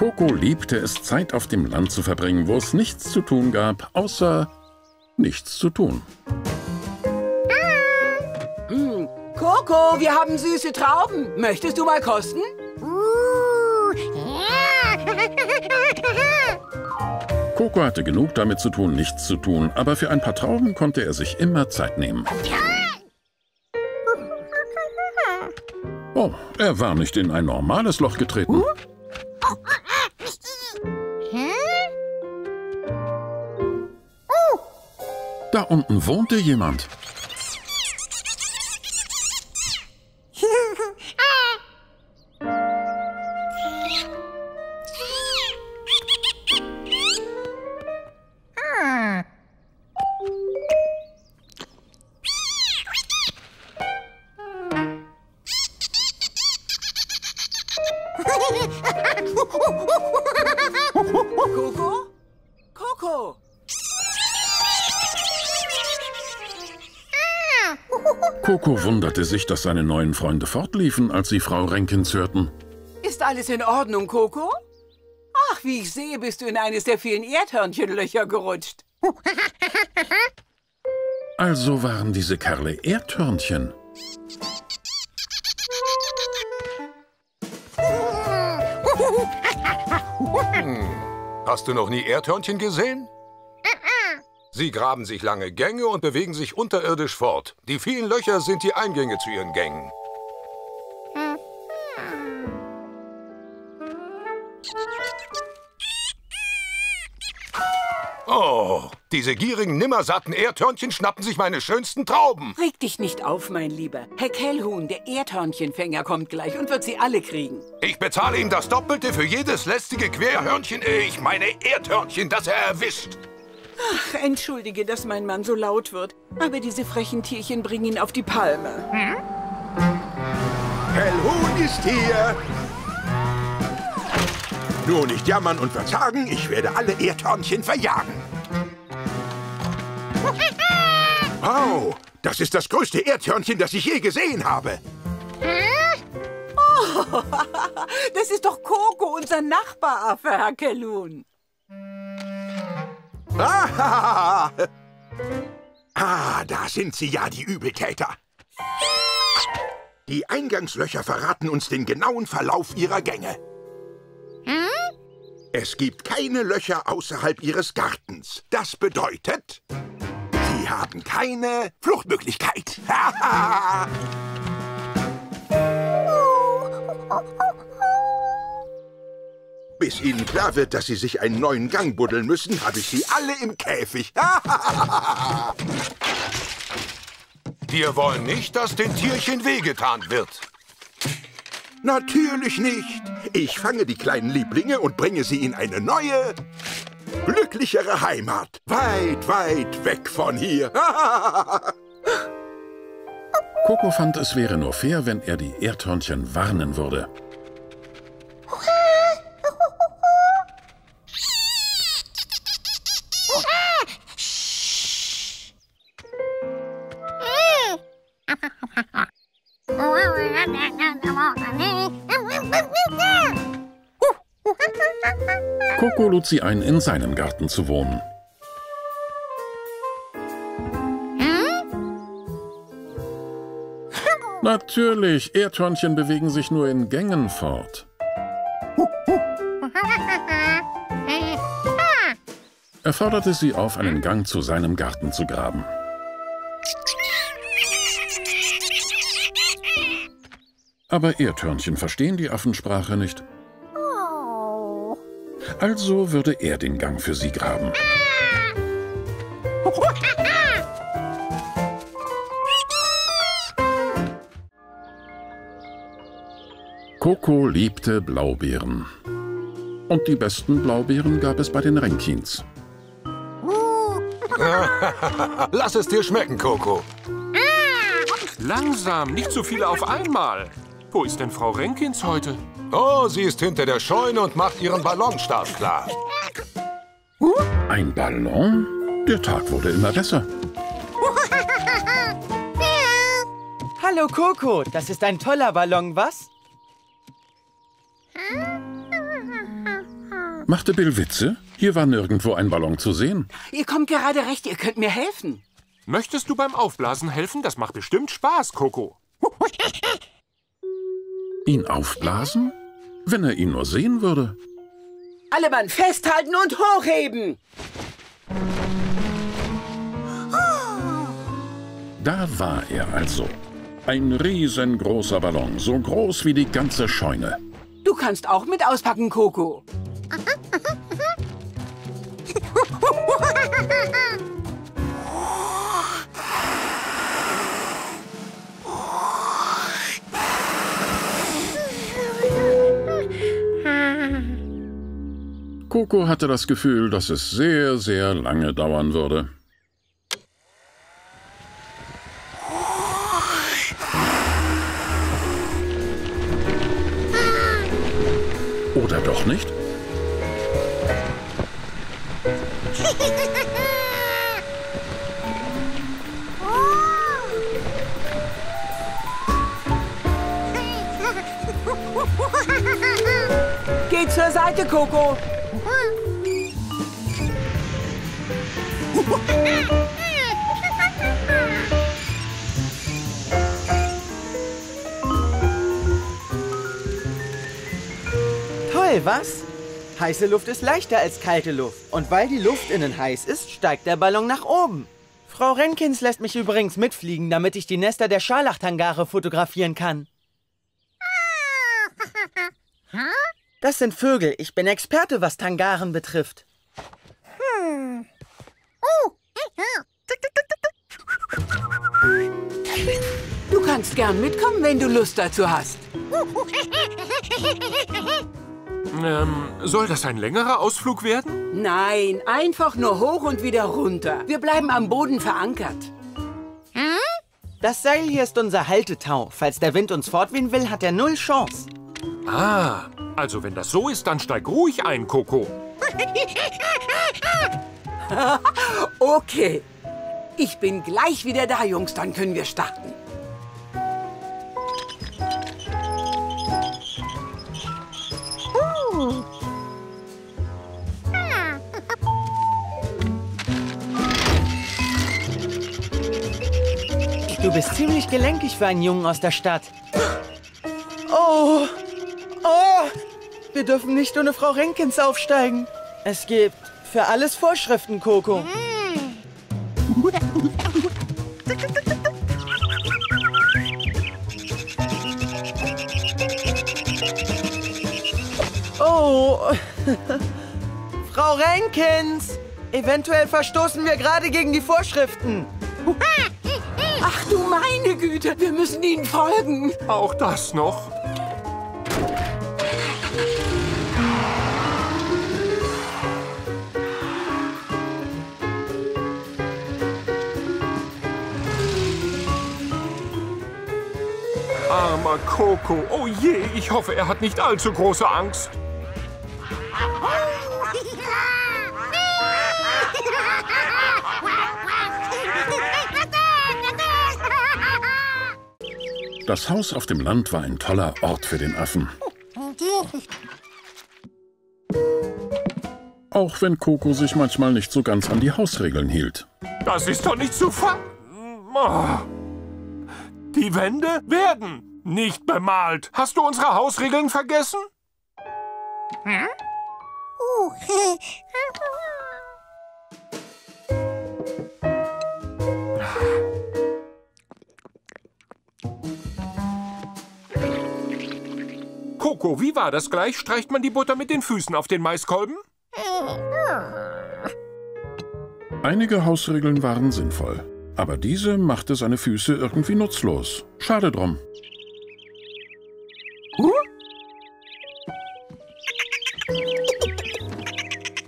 Coco liebte es, Zeit auf dem Land zu verbringen, wo es nichts zu tun gab, außer nichts zu tun. Coco, wir haben süße Trauben. Möchtest du mal kosten? Coco hatte genug damit zu tun, nichts zu tun, aber für ein paar Trauben konnte er sich immer Zeit nehmen. Oh, er war nicht in ein normales Loch getreten. Da unten wohnte jemand. Coco wunderte sich, dass seine neuen Freunde fortliefen, als sie Frau Renkins hörten. Ist alles in Ordnung, Coco? Ach, wie ich sehe, bist du in eines der vielen Erdhörnchenlöcher gerutscht. Also waren diese Kerle Erdhörnchen. Hast du noch nie Erdhörnchen gesehen? Sie graben sich lange Gänge und bewegen sich unterirdisch fort. Die vielen Löcher sind die Eingänge zu ihren Gängen. Oh, diese gierigen, nimmersatten Erdhörnchen schnappen sich meine schönsten Trauben. Reg dich nicht auf, mein Lieber. Herr Kelhuhn, der Erdhörnchenfänger, kommt gleich und wird sie alle kriegen. Ich bezahle ihm das Doppelte für jedes lästige Querhörnchen, ehe ich meine Erdhörnchen, das er erwischt. Ach, entschuldige, dass mein Mann so laut wird, aber diese frechen Tierchen bringen ihn auf die Palme. Kelhuhn ist hier! Nur nicht jammern und verzagen, ich werde alle Erdhörnchen verjagen. Oh, das ist das größte Erdhörnchen, das ich je gesehen habe. Oh, das ist doch Coco, unser Nachbaraffe, Herr Kelhuhn. Ah, da sind sie ja, die Übeltäter. Die Eingangslöcher verraten uns den genauen Verlauf ihrer Gänge. Hm? Es gibt keine Löcher außerhalb ihres Gartens. Das bedeutet, sie haben keine Fluchtmöglichkeit. Bis ihnen klar wird, dass sie sich einen neuen Gang buddeln müssen, habe ich sie alle im Käfig. Wir wollen nicht, dass den Tierchen wehgetan wird. Natürlich nicht. Ich fange die kleinen Lieblinge und bringe sie in eine neue, glücklichere Heimat. Weit, weit weg von hier. Coco fand, es wäre nur fair, wenn er die Erdhörnchen warnen würde. Coco lud sie ein, in seinem Garten zu wohnen. Natürlich, Erdhörnchen bewegen sich nur in Gängen fort. Er forderte sie auf, einen Gang zu seinem Garten zu graben. Aber Erdhörnchen verstehen die Affensprache nicht. Also würde er den Gang für sie graben. Coco liebte Blaubeeren. Und die besten Blaubeeren gab es bei den Renkins. Lass es dir schmecken, Coco. Langsam, nicht so viele auf einmal. Wo ist denn Frau Renkins heute? Oh, sie ist hinter der Scheune und macht ihren Ballonstart klar. Ein Ballon? Der Tag wurde immer besser. Hallo Coco, das ist ein toller Ballon, was? Machte Bill Witze? Hier war nirgendwo ein Ballon zu sehen. Ihr kommt gerade recht, ihr könnt mir helfen. Möchtest du beim Aufblasen helfen? Das macht bestimmt Spaß, Coco. Ihn aufblasen? Wenn er ihn nur sehen würde. Alle Mann festhalten und hochheben! Da war er also. Ein riesengroßer Ballon, so groß wie die ganze Scheune. Du kannst auch mit auspacken, Coco. Coco hatte das Gefühl, dass es sehr, sehr lange dauern würde. Oder doch nicht? Geh zur Seite, Coco! Toll, was? Heiße Luft ist leichter als kalte Luft. Und weil die Luft innen heiß ist, steigt der Ballon nach oben. Frau Renkins lässt mich übrigens mitfliegen, damit ich die Nester der Scharlachtangare fotografieren kann. Das sind Vögel. Ich bin Experte, was Tangaren betrifft. Du kannst gern mitkommen, wenn du Lust dazu hast. Soll das ein längerer Ausflug werden? Nein, einfach nur hoch und wieder runter. Wir bleiben am Boden verankert. Das Seil hier ist unser Haltetau. Falls der Wind uns fortwehen will, hat er null Chance. Ah, also wenn das so ist, dann steig ruhig ein, Coco. Okay. Ich bin gleich wieder da, Jungs, dann können wir starten. Du bist ziemlich gelenkig für einen Jungen aus der Stadt. Oh! Oh! Wir dürfen nicht ohne Frau Renkins aufsteigen. Es gibt für alles Vorschriften, Coco. Oh, Frau Renkins, eventuell verstoßen wir gerade gegen die Vorschriften. Ach du meine Güte, wir müssen ihnen folgen. Auch das noch. Armer Coco. Oh je, ich hoffe, er hat nicht allzu große Angst. Das Haus auf dem Land war ein toller Ort für den Affen. Auch wenn Coco sich manchmal nicht so ganz an die Hausregeln hielt. Das ist doch nicht zu fassen! Oh. Die Wände werden nicht bemalt. Hast du unsere Hausregeln vergessen? Coco, wie war das gleich? Streicht man die Butter mit den Füßen auf den Maiskolben? Einige Hausregeln waren sinnvoll. Aber diese machte seine Füße irgendwie nutzlos. Schade drum.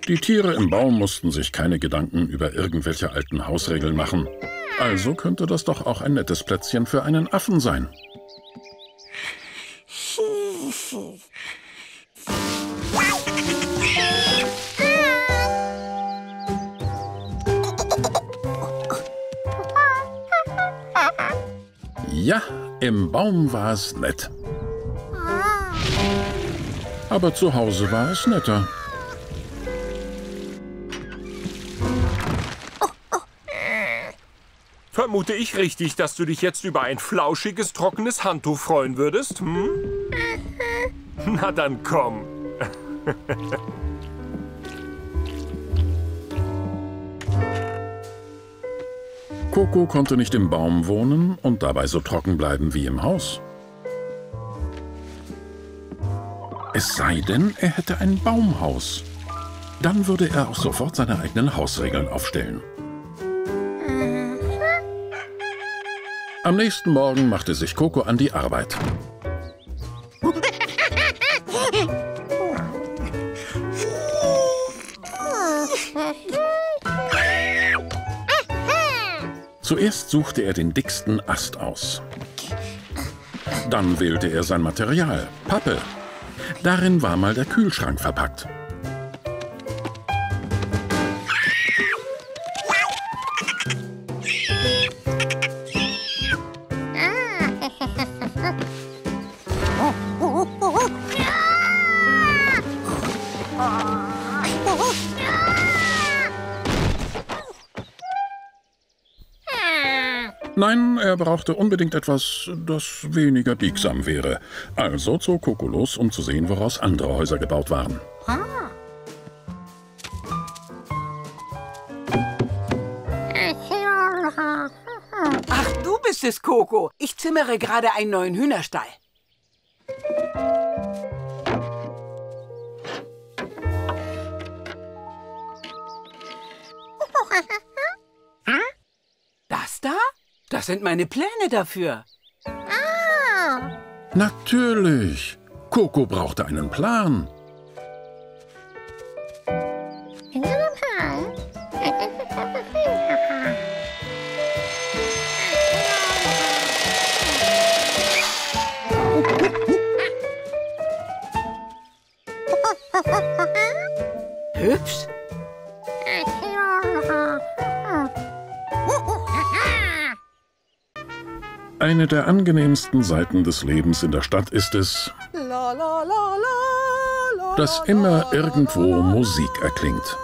Die Tiere im Baum mussten sich keine Gedanken über irgendwelche alten Hausregeln machen. Also könnte das doch auch ein nettes Plätzchen für einen Affen sein. Ja, im Baum war es nett. Aber zu Hause war es netter. vermute ich richtig, dass du dich jetzt über ein flauschiges, trockenes Handtuch freuen würdest, hm? Na dann komm. Coco konnte nicht im Baum wohnen und dabei so trocken bleiben wie im Haus. Es sei denn, er hätte ein Baumhaus. Dann würde er auch sofort seine eigenen Hausregeln aufstellen. Am nächsten Morgen machte sich Coco an die Arbeit. Zuerst suchte er den dicksten Ast aus. Dann wählte er sein Material, Pappe. Darin war mal der Kühlschrank verpackt. Nein, er brauchte unbedingt etwas, das weniger biegsam wäre. Also zog Coco los, um zu sehen, woraus andere Häuser gebaut waren. Ach, du bist es, Coco. Ich zimmere gerade einen neuen Hühnerstall. Das da? Das sind meine Pläne dafür. Natürlich. Coco brauchte einen Plan. Hübsch. Eine der angenehmsten Seiten des Lebens in der Stadt ist es, dass immer irgendwo Musik erklingt.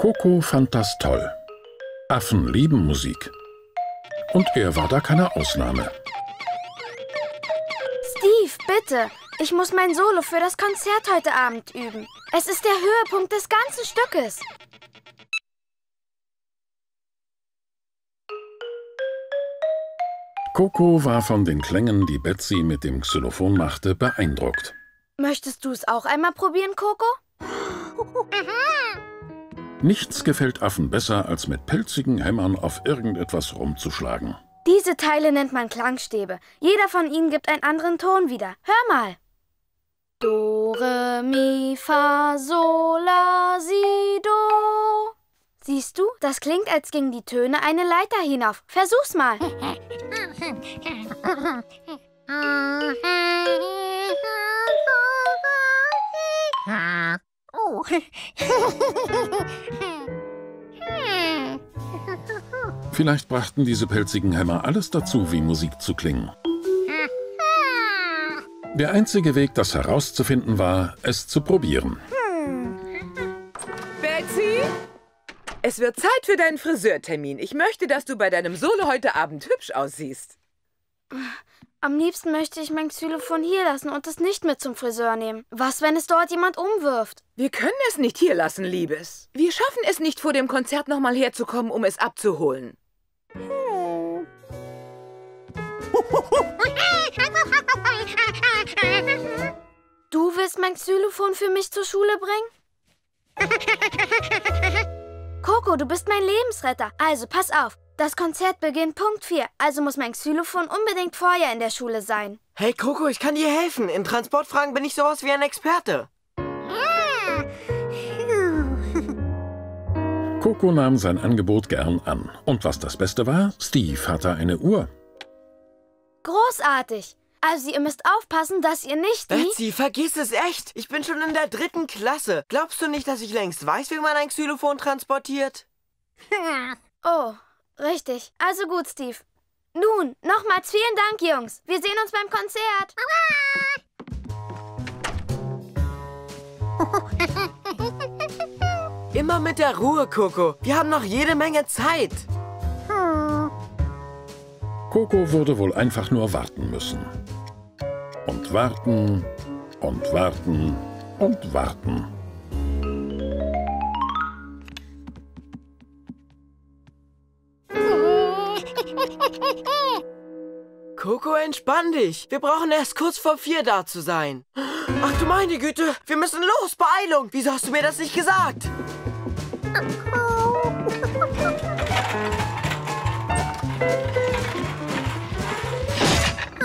Coco fand das toll. Affen lieben Musik. Und er war da keine Ausnahme. Steve, bitte! Ich muss mein Solo für das Konzert heute Abend üben. Es ist der Höhepunkt des ganzen Stückes. Coco war von den Klängen, die Betsy mit dem Xylophon machte, beeindruckt. Möchtest du es auch einmal probieren, Coco? Nichts gefällt Affen besser, als mit pelzigen Hämmern auf irgendetwas rumzuschlagen. Diese Teile nennt man Klangstäbe. Jeder von ihnen gibt einen anderen Ton wieder. Hör mal. Do, re, mi, fa, sol, la, si, do. Siehst du, das klingt, als gingen die Töne eine Leiter hinauf. Versuch's mal. Vielleicht brachten diese pelzigen Hämmer alles dazu, wie Musik zu klingen. Der einzige Weg, das herauszufinden, war, es zu probieren. Betsy, es wird Zeit für deinen Friseurtermin. Ich möchte, dass du bei deinem Solo heute Abend hübsch aussiehst. Am liebsten möchte ich mein Xylophon hier lassen und es nicht mit zum Friseur nehmen. Was, wenn es dort jemand umwirft? Wir können es nicht hier lassen, Liebes. Wir schaffen es nicht, vor dem Konzert nochmal herzukommen, um es abzuholen. Du willst mein Xylophon für mich zur Schule bringen? Coco, du bist mein Lebensretter. Also, pass auf. Das Konzert beginnt Punkt 4, also muss mein Xylophon unbedingt vorher in der Schule sein. Hey Coco, ich kann dir helfen. In Transportfragen bin ich sowas wie ein Experte. Coco nahm sein Angebot gern an. Und was das Beste war, Steve hatte eine Uhr. Großartig. Also ihr müsst aufpassen, dass ihr nicht... Betsy, vergiss es echt. Ich bin schon in der 3. Klasse. Glaubst du nicht, dass ich längst weiß, wie man ein Xylophon transportiert? Oh... Richtig. Also gut, Steve. Nun, nochmals vielen Dank, Jungs. Wir sehen uns beim Konzert. Immer mit der Ruhe, Coco. Wir haben noch jede Menge Zeit. Coco würde wohl einfach nur warten müssen. Und warten und warten und warten. Coco, entspann dich. Wir brauchen erst kurz vor 4 da zu sein. Ach du meine Güte, wir müssen los, Beeilung. Wieso hast du mir das nicht gesagt?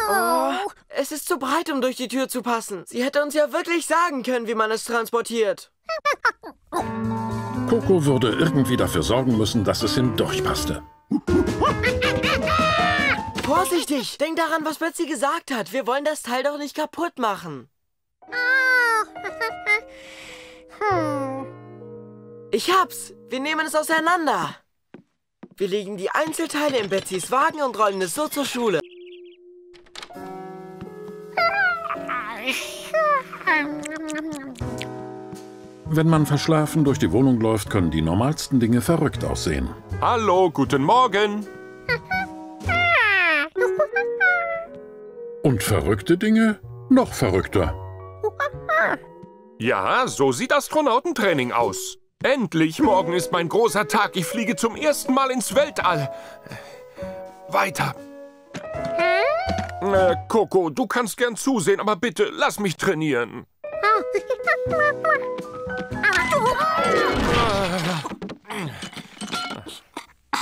Oh, es ist zu breit, um durch die Tür zu passen. Sie hätte uns ja wirklich sagen können, wie man es transportiert. Coco würde irgendwie dafür sorgen müssen, dass es hindurchpasste. Vorsichtig! Denk daran, was Betsy gesagt hat. Wir wollen das Teil doch nicht kaputt machen. Ich hab's! Wir nehmen es auseinander. Wir legen die Einzelteile in Betsys Wagen und rollen es so zur Schule. Wenn man verschlafen durch die Wohnung läuft, können die normalsten Dinge verrückt aussehen. Hallo, guten Morgen! Und verrückte Dinge? Noch verrückter. Ja, so sieht Astronautentraining aus. Endlich, morgen ist mein großer Tag. Ich fliege zum ersten Mal ins Weltall. Weiter. Coco, du kannst gern zusehen, aber bitte, lass mich trainieren.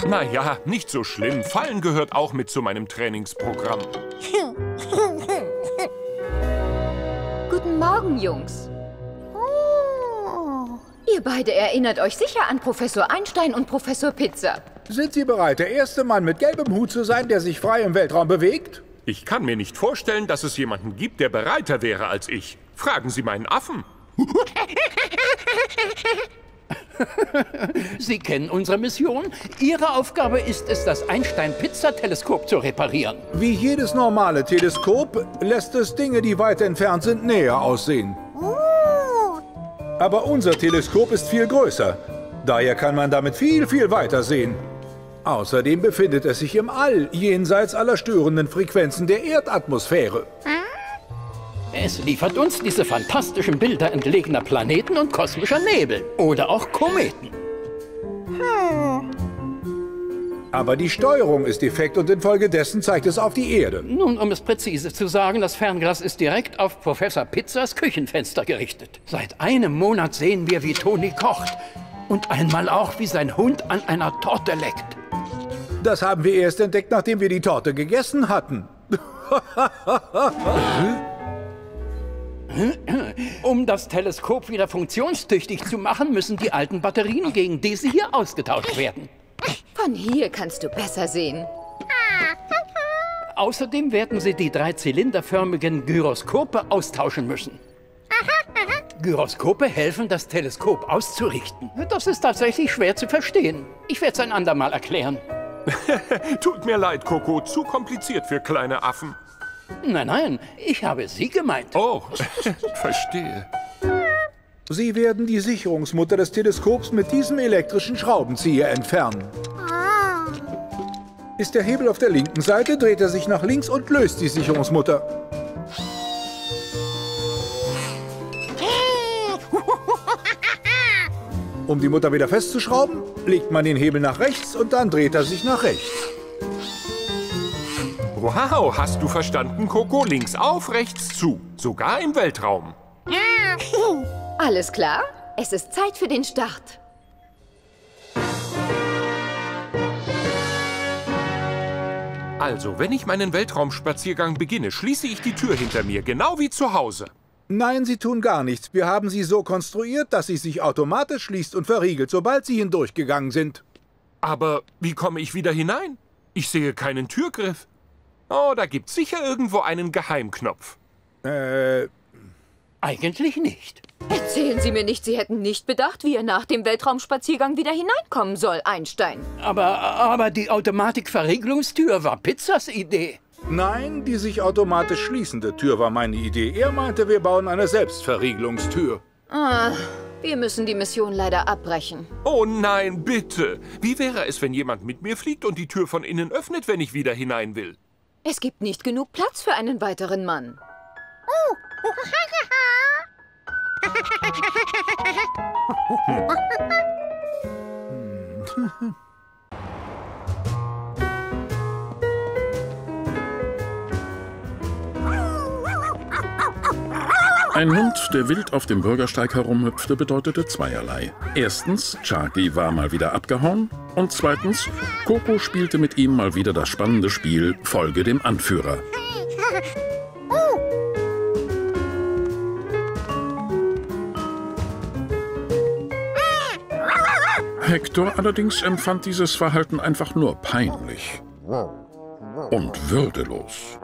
Naja, nicht so schlimm. Fallen gehört auch mit zu meinem Trainingsprogramm. Guten Morgen, Jungs. Oh. Ihr beide erinnert euch sicher an Professor Einstein und Professor Pizza. Sind Sie bereit, der erste Mann mit gelbem Hut zu sein, der sich frei im Weltraum bewegt? Ich kann mir nicht vorstellen, dass es jemanden gibt, der bereiter wäre als ich. Fragen Sie meinen Affen. Sie kennen unsere Mission. Ihre Aufgabe ist es, das Einstein-Pizza-Teleskop zu reparieren. Wie jedes normale Teleskop lässt es Dinge, die weit entfernt sind, näher aussehen. Aber unser Teleskop ist viel größer. Daher kann man damit viel, viel weiter sehen. Außerdem befindet es sich im All, jenseits aller störenden Frequenzen der Erdatmosphäre. Es liefert uns diese fantastischen Bilder entlegener Planeten und kosmischer Nebel. Oder auch Kometen. Aber die Steuerung ist defekt und infolgedessen zeigt es auf die Erde. Nun, um es präzise zu sagen, das Fernglas ist direkt auf Professor Pizzas Küchenfenster gerichtet. Seit einem Monat sehen wir, wie Toni kocht. Und einmal auch, wie sein Hund an einer Torte leckt. Das haben wir erst entdeckt, nachdem wir die Torte gegessen hatten. Um das Teleskop wieder funktionstüchtig zu machen, müssen die alten Batterien gegen diese hier ausgetauscht werden. Von hier kannst du besser sehen. Außerdem werden sie die 3 zylinderförmigen Gyroskope austauschen müssen. Gyroskope helfen, das Teleskop auszurichten. Das ist tatsächlich schwer zu verstehen. Ich werde es ein andermal erklären. Tut mir leid, Coco. Zu kompliziert für kleine Affen. Nein, nein. Ich habe Sie gemeint. Oh, verstehe. Sie werden die Sicherungsmutter des Teleskops mit diesem elektrischen Schraubenzieher entfernen. Ist der Hebel auf der linken Seite, dreht er sich nach links und löst die Sicherungsmutter. Um die Mutter wieder festzuschrauben, legt man den Hebel nach rechts und dann dreht er sich nach rechts. Wow, hast du verstanden, Coco? Links auf, rechts zu. Sogar im Weltraum. Alles klar, es ist Zeit für den Start. Also, wenn ich meinen Weltraumspaziergang beginne, schließe ich die Tür hinter mir, genau wie zu Hause. Nein, Sie tun gar nichts. Wir haben sie so konstruiert, dass sie sich automatisch schließt und verriegelt, sobald Sie hindurchgegangen sind. Aber wie komme ich wieder hinein? Ich sehe keinen Türgriff. Oh, da gibt's sicher irgendwo einen Geheimknopf. Eigentlich nicht. Erzählen Sie mir nicht, Sie hätten nicht bedacht, wie er nach dem Weltraumspaziergang wieder hineinkommen soll, Einstein. Aber die Automatikverriegelungstür war Pizzas Idee. Nein, die sich automatisch schließende Tür war meine Idee. Er meinte, wir bauen eine Selbstverriegelungstür. Ah, wir müssen die Mission leider abbrechen. Oh nein, bitte. Wie wäre es, wenn jemand mit mir fliegt und die Tür von innen öffnet, wenn ich wieder hinein will? Es gibt nicht genug Platz für einen weiteren Mann. Oh. Ein Hund, der wild auf dem Bürgersteig herumhüpfte, bedeutete zweierlei. Erstens, Charlie war mal wieder abgehauen. Und zweitens, Coco spielte mit ihm mal wieder das spannende Spiel Folge dem Anführer. Hector allerdings empfand dieses Verhalten einfach nur peinlich und würdelos.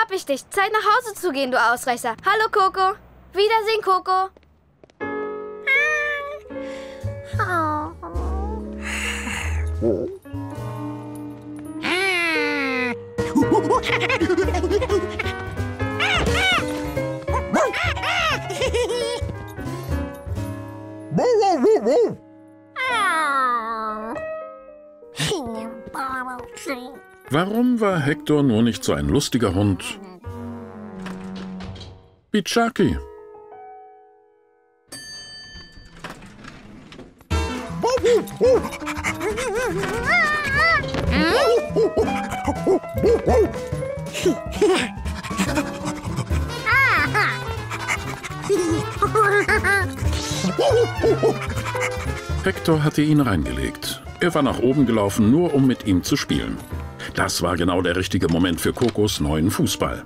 Hab ich dich. Zeit nach Hause zu gehen, du Ausreißer. Hallo, Coco. Wiedersehen, Coco. Warum war Hector nur nicht so ein lustiger Hund? Wie Chucky. Hector hatte ihn reingelegt. Er war nach oben gelaufen, nur um mit ihm zu spielen. Das war genau der richtige Moment für Cocos neuen Fußball.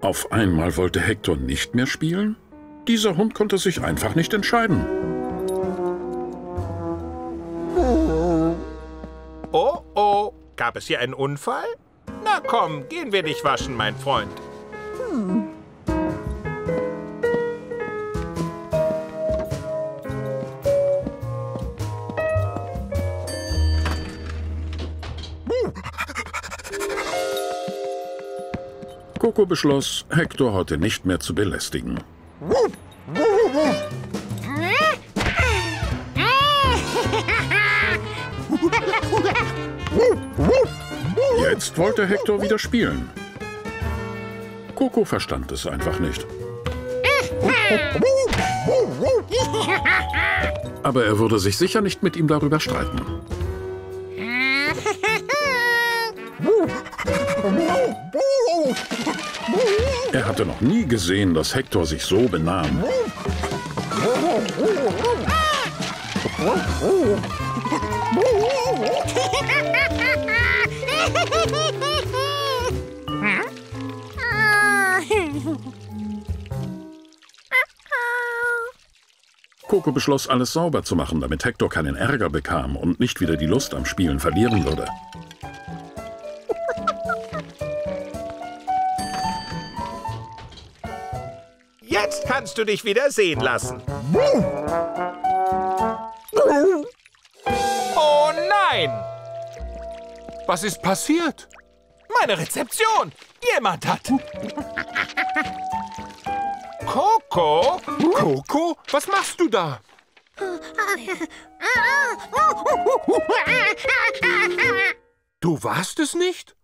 Auf einmal wollte Hector nicht mehr spielen? Dieser Hund konnte sich einfach nicht entscheiden. Oh, oh, gab es hier einen Unfall? Na komm, gehen wir dich waschen, mein Freund. Coco beschloss, Hector heute nicht mehr zu belästigen. Jetzt wollte Hector wieder spielen. Coco verstand es einfach nicht. Aber er würde sich sicher nicht mit ihm darüber streiten. Er hatte noch nie gesehen, dass Hector sich so benahm. Coco beschloss, alles sauber zu machen, damit Hector keinen Ärger bekam und nicht wieder die Lust am Spielen verlieren würde. Jetzt kannst du dich wieder sehen lassen. Oh nein! Was ist passiert? Meine Rezeption! Jemand hat... Coco? Coco? Was machst du da? Du warst es nicht?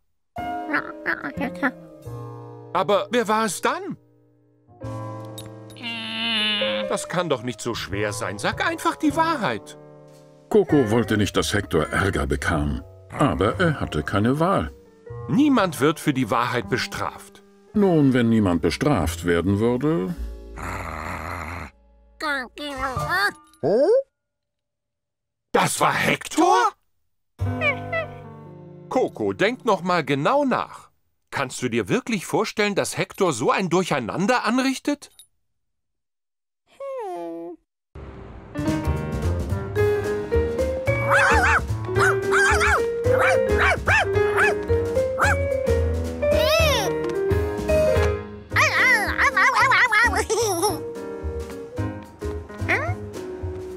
Aber wer war es dann? Das kann doch nicht so schwer sein. Sag einfach die Wahrheit. Coco wollte nicht, dass Hector Ärger bekam. Aber er hatte keine Wahl. Niemand wird für die Wahrheit bestraft. Nun, wenn niemand bestraft werden würde... Oh? Das war Hector? Coco, denk noch mal genau nach. Kannst du dir wirklich vorstellen, dass Hector so ein Durcheinander anrichtet?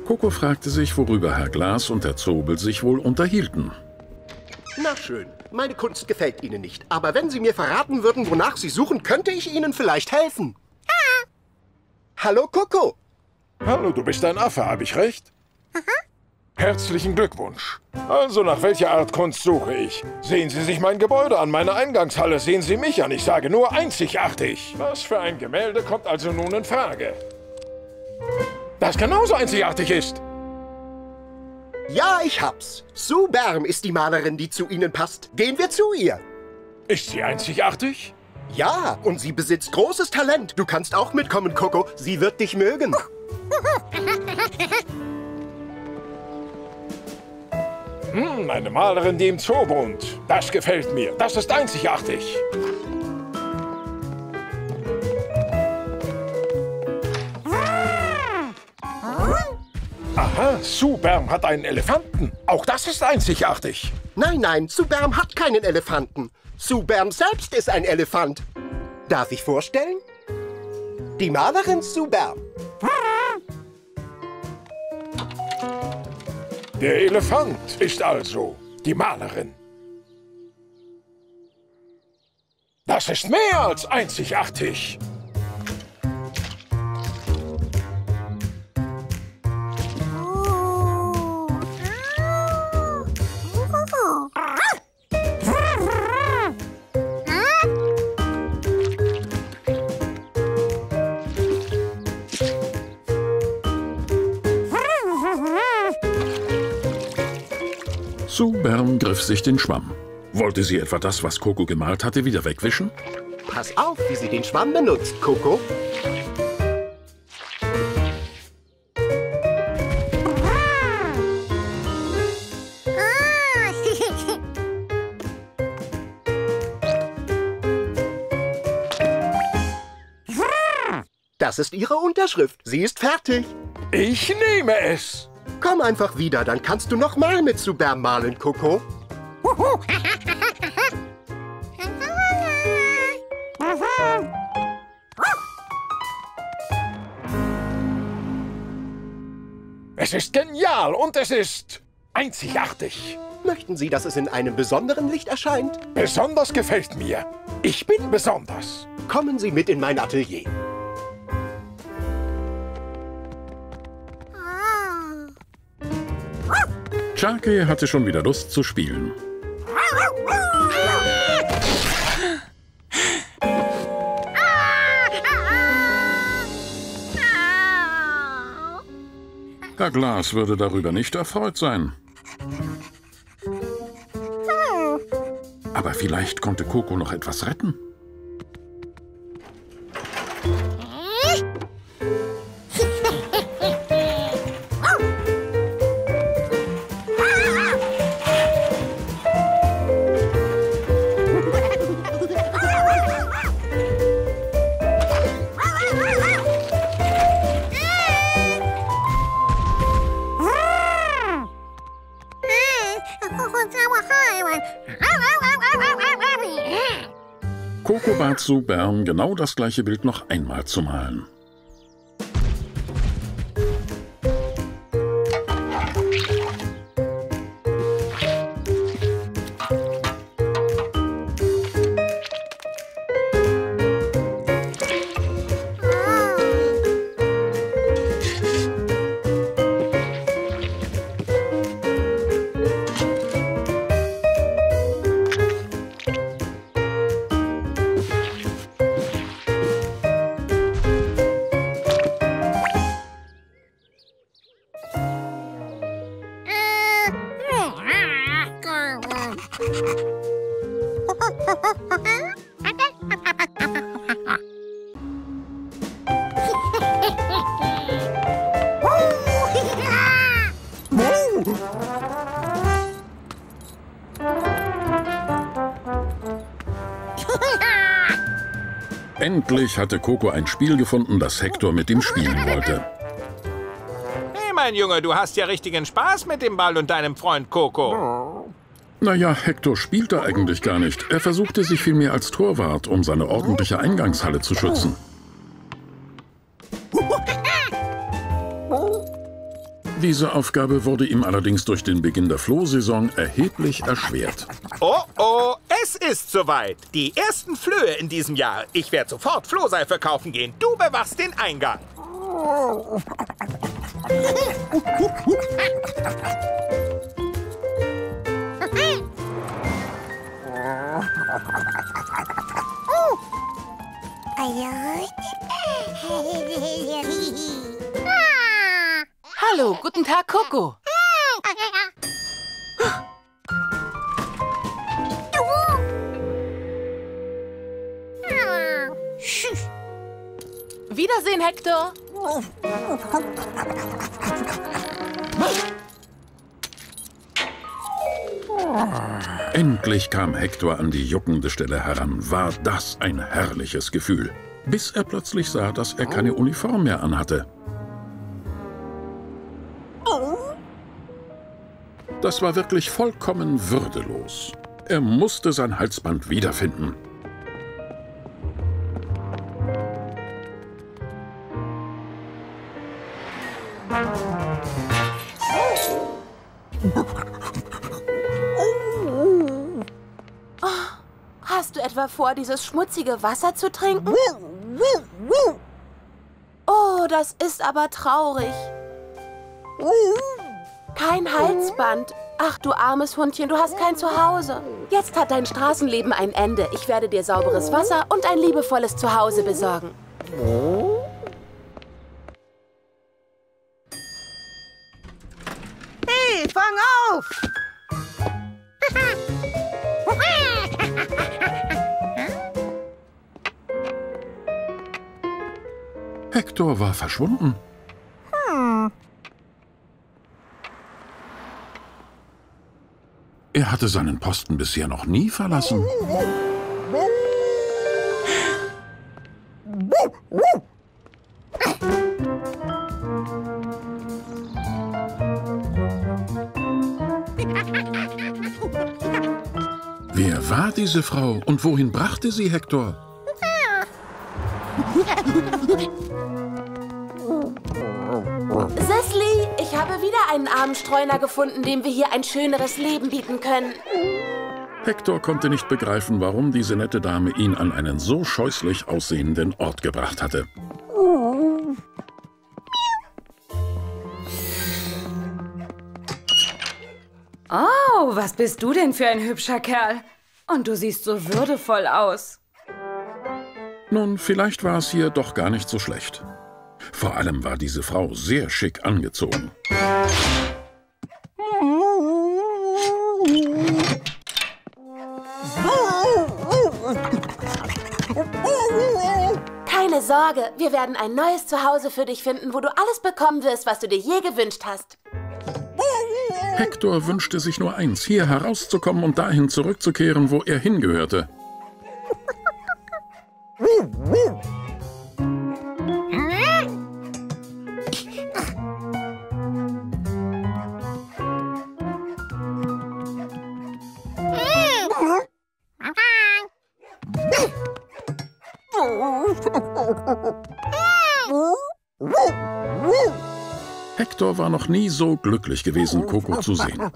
Coco fragte sich, worüber Herr Glas und Herr Zobel sich wohl unterhielten. Na schön, meine Kunst gefällt Ihnen nicht. Aber wenn Sie mir verraten würden, wonach Sie suchen, könnte ich Ihnen vielleicht helfen. Ah. Hallo, Coco. Hallo, du bist ein Affe, habe ich recht? Aha. Herzlichen Glückwunsch. Also, nach welcher Art Kunst suche ich? Sehen Sie sich mein Gebäude an, meine Eingangshalle. Sehen Sie mich an, ich sage nur einzigartig. Was für ein Gemälde kommt also nun in Frage? Das genauso einzigartig ist. Ja, ich hab's. Su Bärm ist die Malerin, die zu Ihnen passt. Gehen wir zu ihr. Ist sie einzigartig? Ja, und sie besitzt großes Talent. Du kannst auch mitkommen, Coco. Sie wird dich mögen. Eine Malerin, die im Zoo wohnt. Das gefällt mir. Das ist einzigartig. Aha, Su Bärm hat einen Elefanten. Auch das ist einzigartig. Nein, nein, Su Bärm hat keinen Elefanten. Su Bärm selbst ist ein Elefant. Darf ich vorstellen? Die Malerin Su Bärm. Der Elefant ist also die Malerin. Das ist mehr als einzigartig. Su Bärm griff sich den Schwamm. Wollte sie etwa das, was Coco gemalt hatte, wieder wegwischen? Pass auf, wie sie den Schwamm benutzt, Coco. Das ist ihre Unterschrift. Sie ist fertig. Ich nehme es. Komm einfach wieder, dann kannst du noch mal mit Su Bärm malen, Coco. Es ist genial und es ist einzigartig. Möchten Sie, dass es in einem besonderen Licht erscheint? Besonders gefällt mir. Ich bin besonders. Kommen Sie mit in mein Atelier. Charlie hatte schon wieder Lust zu spielen. Herr Glas würde darüber nicht erfreut sein. Aber vielleicht konnte Coco noch etwas retten. Su Bärm genau das gleiche Bild noch einmal zu malen. Endlich hatte Coco ein Spiel gefunden, das Hector mit ihm spielen wollte. Hey, mein Junge, du hast ja richtigen Spaß mit dem Ball und deinem Freund Coco. Naja, Hector spielte eigentlich gar nicht. Er versuchte sich vielmehr als Torwart, um seine ordentliche Eingangshalle zu schützen. Diese Aufgabe wurde ihm allerdings durch den Beginn der Flohsaison erheblich erschwert. Oh, oh, es ist soweit. Die ersten Flöhe in diesem Jahr. Ich werde sofort Flohseife kaufen gehen. Du bewachst den Eingang. Hallo, guten Tag, Coco. Wiedersehen, Hector. Endlich kam Hector an die juckende Stelle heran. War das ein herrliches Gefühl. Bis er plötzlich sah, dass er keine Uniform mehr anhatte. Das war wirklich vollkommen würdelos. Er musste sein Halsband wiederfinden. Oh, hast du etwa vor, dieses schmutzige Wasser zu trinken? Oh, das ist aber traurig. Kein Halsband. Ach, du armes Hundchen, du hast kein Zuhause. Jetzt hat dein Straßenleben ein Ende. Ich werde dir sauberes Wasser und ein liebevolles Zuhause besorgen. Hey, fang auf! Hector war verschwunden. Er hatte seinen Posten bisher noch nie verlassen. Wer war diese Frau und wohin brachte sie Hector? Ich habe wieder einen armen Streuner gefunden, dem wir hier ein schöneres Leben bieten können. Hector konnte nicht begreifen, warum diese nette Dame ihn an einen so scheußlich aussehenden Ort gebracht hatte. Oh, was bist du denn für ein hübscher Kerl? Und du siehst so würdevoll aus. Nun, vielleicht war es hier doch gar nicht so schlecht. Vor allem war diese Frau sehr schick angezogen. Keine Sorge, wir werden ein neues Zuhause für dich finden, wo du alles bekommen wirst, was du dir je gewünscht hast. Hector wünschte sich nur eins, hier herauszukommen und dahin zurückzukehren, wo er hingehörte. Hector war noch nie so glücklich gewesen, Coco zu sehen.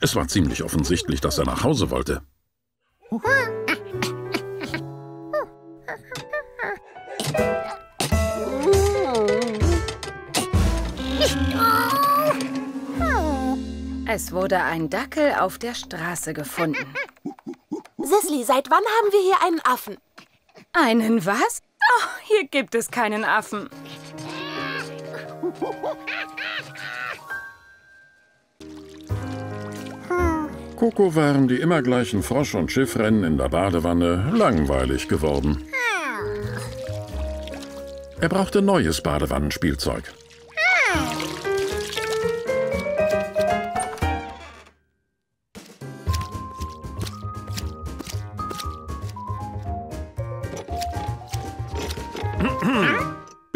Es war ziemlich offensichtlich, dass er nach Hause wollte. Es wurde ein Dackel auf der Straße gefunden. Sisli, seit wann haben wir hier einen Affen? Einen was? Oh, hier gibt es keinen Affen. Coco waren die immer gleichen Frosch- und Schiffrennen in der Badewanne langweilig geworden. Er brauchte neues Badewannenspielzeug.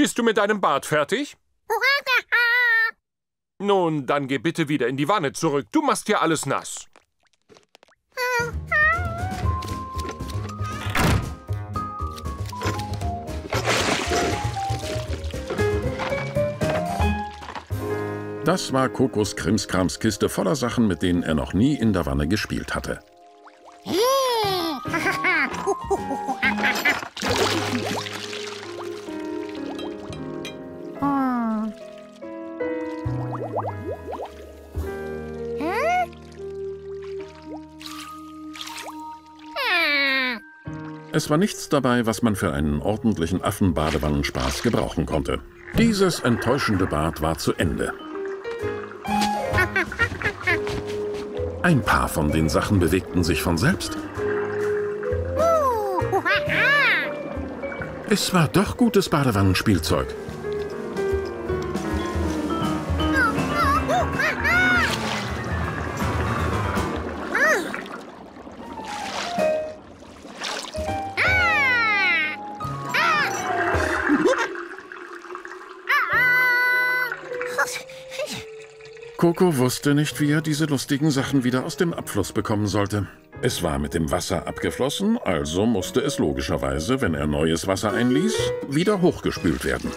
Bist du mit deinem Bad fertig? Nun, dann geh bitte wieder in die Wanne zurück. Du machst hier alles nass. Das war Kokos Krimskramskiste voller Sachen, mit denen er noch nie in der Wanne gespielt hatte. Es war nichts dabei, was man für einen ordentlichen Affenbadewannenspaß gebrauchen konnte. Dieses enttäuschende Bad war zu Ende. Ein paar von den Sachen bewegten sich von selbst. Es war doch gutes Badewannenspielzeug. Coco wusste nicht, wie er diese lustigen Sachen wieder aus dem Abfluss bekommen sollte. Es war mit dem Wasser abgeflossen, also musste es logischerweise, wenn er neues Wasser einließ, wieder hochgespült werden.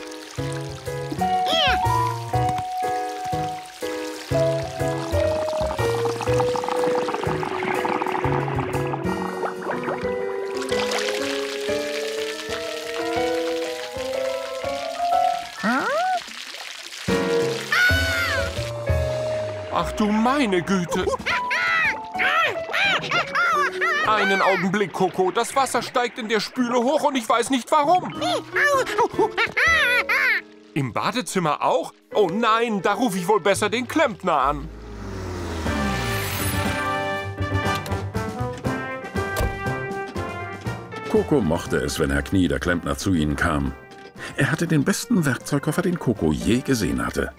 Du meine Güte! Einen Augenblick, Coco. Das Wasser steigt in der Spüle hoch und ich weiß nicht warum. Im Badezimmer auch? Oh nein, da rufe ich wohl besser den Klempner an. Coco mochte es, wenn Herr Knie, der Klempner, zu ihnen kam. Er hatte den besten Werkzeugkoffer, den Coco je gesehen hatte.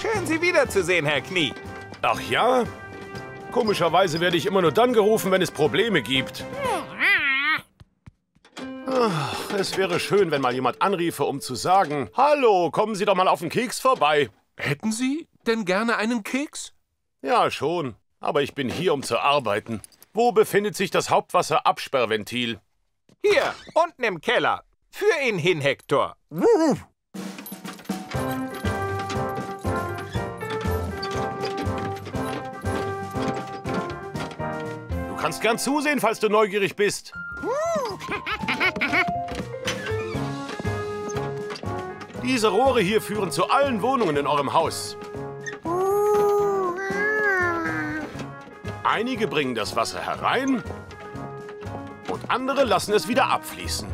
Schön, Sie wiederzusehen, Herr Knie. Ach ja? Komischerweise werde ich immer nur dann gerufen, wenn es Probleme gibt. Ach, es wäre schön, wenn mal jemand anriefe, um zu sagen, hallo, kommen Sie doch mal auf den Keks vorbei. Hätten Sie denn gerne einen Keks? Ja, schon. Aber ich bin hier, um zu arbeiten. Wo befindet sich das Hauptwasserabsperrventil? Hier, unten im Keller. Für ihn hin, Hector. Du kannst gern zusehen, falls du neugierig bist. Diese Rohre hier führen zu allen Wohnungen in eurem Haus. Einige bringen das Wasser herein und andere lassen es wieder abfließen.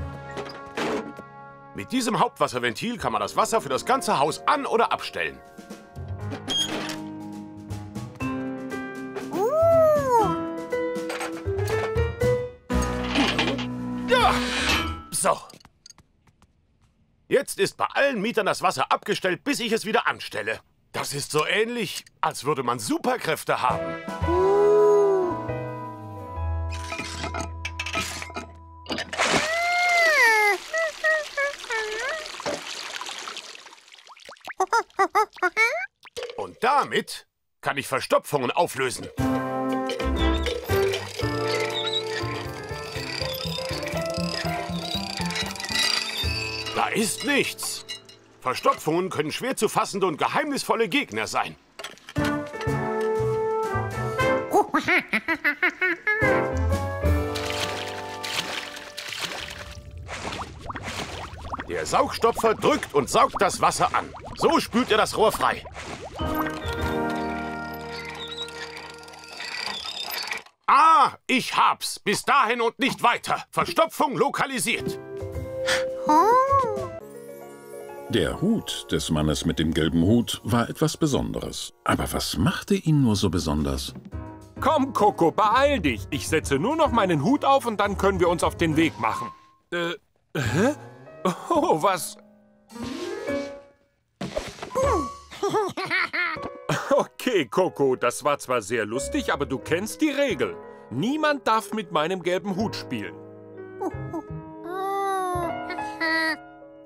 Mit diesem Hauptwasserventil kann man das Wasser für das ganze Haus an- oder abstellen. So. Jetzt ist bei allen Mietern das Wasser abgestellt, bis ich es wieder anstelle. Das ist so ähnlich, als würde man Superkräfte haben. Und damit kann ich Verstopfungen auflösen. Da ist nichts. Verstopfungen können schwer zu fassende und geheimnisvolle Gegner sein. Der Saugstopfer drückt und saugt das Wasser an. So spült er das Rohr frei. Ah, ich hab's. Bis dahin und nicht weiter. Verstopfung lokalisiert. Der Hut des Mannes mit dem gelben Hut war etwas Besonderes. Aber was machte ihn nur so besonders? Komm, Coco, beeil dich. Ich setze nur noch meinen Hut auf und dann können wir uns auf den Weg machen. Hä? Oh, was? Okay, Coco, das war zwar sehr lustig, aber du kennst die Regel. Niemand darf mit meinem gelben Hut spielen.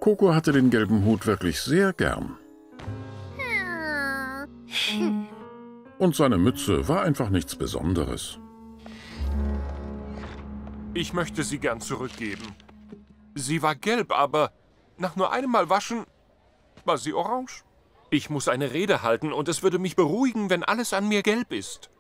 Coco hatte den gelben Hut wirklich sehr gern. Und seine Mütze war einfach nichts Besonderes. Ich möchte sie gern zurückgeben. Sie war gelb, aber nach nur einem Mal waschen war sie orange. Ich muss eine Rede halten und es würde mich beruhigen, wenn alles an mir gelb ist.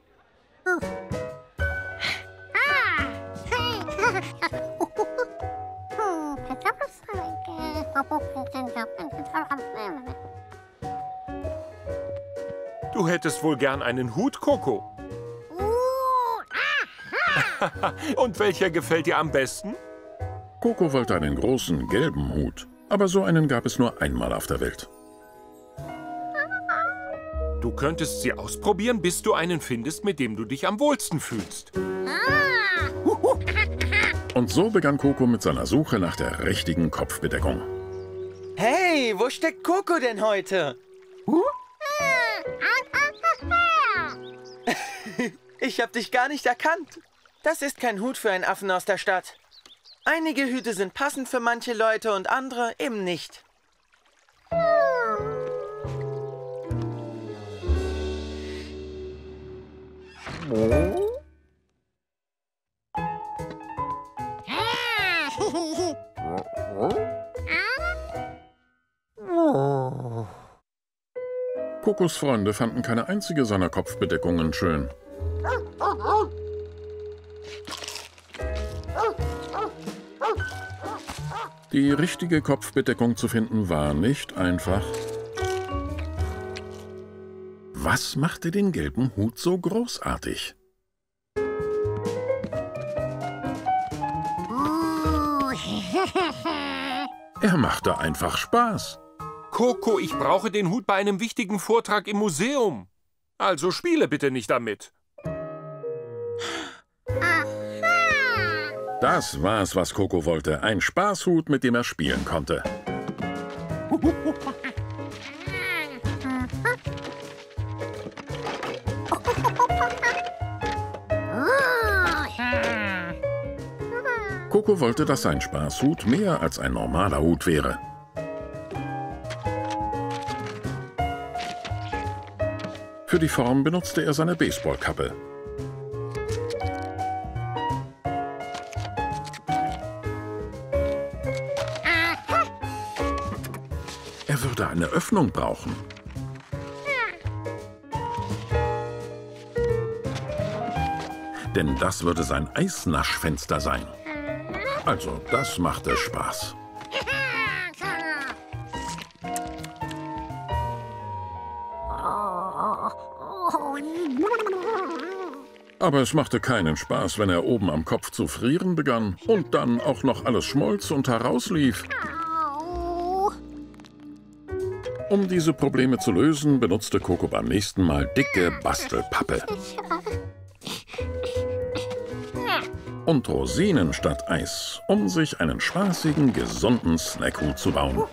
Du hättest wohl gern einen Hut, Coco. Und welcher gefällt dir am besten? Coco wollte einen großen gelben Hut, aber so einen gab es nur einmal auf der Welt. Du könntest sie ausprobieren, bis du einen findest, mit dem du dich am wohlsten fühlst. Und so begann Coco mit seiner Suche nach der richtigen Kopfbedeckung. Hey, wo steckt Coco denn heute? Ich hab dich gar nicht erkannt. Das ist kein Hut für einen Affen aus der Stadt. Einige Hüte sind passend für manche Leute und andere eben nicht. Cocos Freunde fanden keine einzige seiner Kopfbedeckungen schön. Die richtige Kopfbedeckung zu finden war nicht einfach. Was machte den gelben Hut so großartig? Er machte einfach Spaß. Coco, ich brauche den Hut bei einem wichtigen Vortrag im Museum. Also spiele bitte nicht damit. Das war's, was Coco wollte. Ein Spaßhut, mit dem er spielen konnte. Coco wollte, dass sein Spaßhut mehr als ein normaler Hut wäre. Für die Form benutzte er seine Baseballkappe. Er würde eine Öffnung brauchen. Denn das würde sein Eisnaschfenster sein. Also, das machte Spaß. Aber es machte keinen Spaß, wenn er oben am Kopf zu frieren begann und dann auch noch alles schmolz und herauslief. Um diese Probleme zu lösen, benutzte Coco beim nächsten Mal dicke Bastelpappe. Und Rosinen statt Eis, um sich einen spaßigen, gesunden Snackhut zu bauen.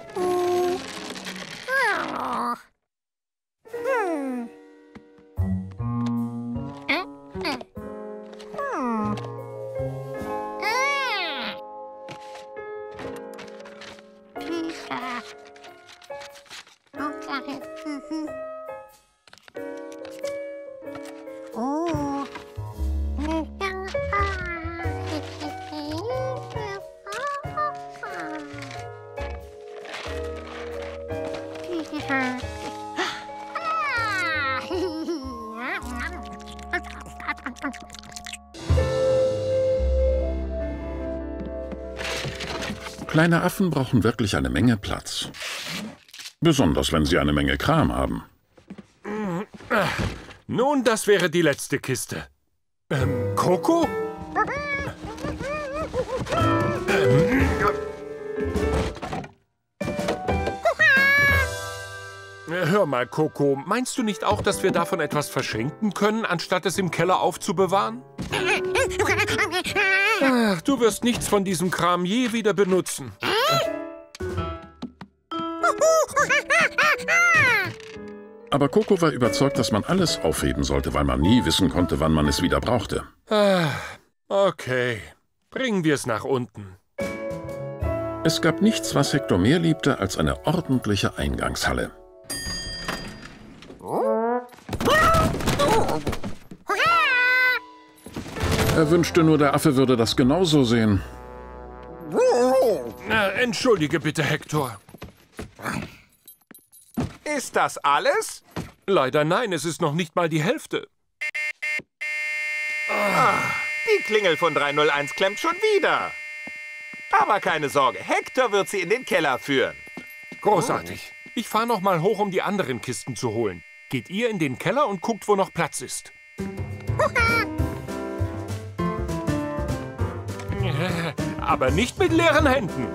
Kleine Affen brauchen wirklich eine Menge Platz. Besonders, wenn sie eine Menge Kram haben. Nun, das wäre die letzte Kiste. Coco? Hör mal, Coco, meinst du nicht auch, dass wir davon etwas verschenken können, anstatt es im Keller aufzubewahren? Ach, du wirst nichts von diesem Kram je wieder benutzen. Aber Coco war überzeugt, dass man alles aufheben sollte, weil man nie wissen konnte, wann man es wieder brauchte. Okay, bringen wir es nach unten. Es gab nichts, was Hector mehr liebte, als eine ordentliche Eingangshalle. Er wünschte nur, der Affe würde das genauso sehen. Entschuldige bitte, Hector. Ist das alles? Leider nein, es ist noch nicht mal die Hälfte. Die Klingel von 301 klemmt schon wieder. Aber keine Sorge, Hector wird sie in den Keller führen. Großartig. Ich fahre noch mal hoch, um die anderen Kisten zu holen. Geht ihr in den Keller und guckt, wo noch Platz ist. Aber nicht mit leeren Händen.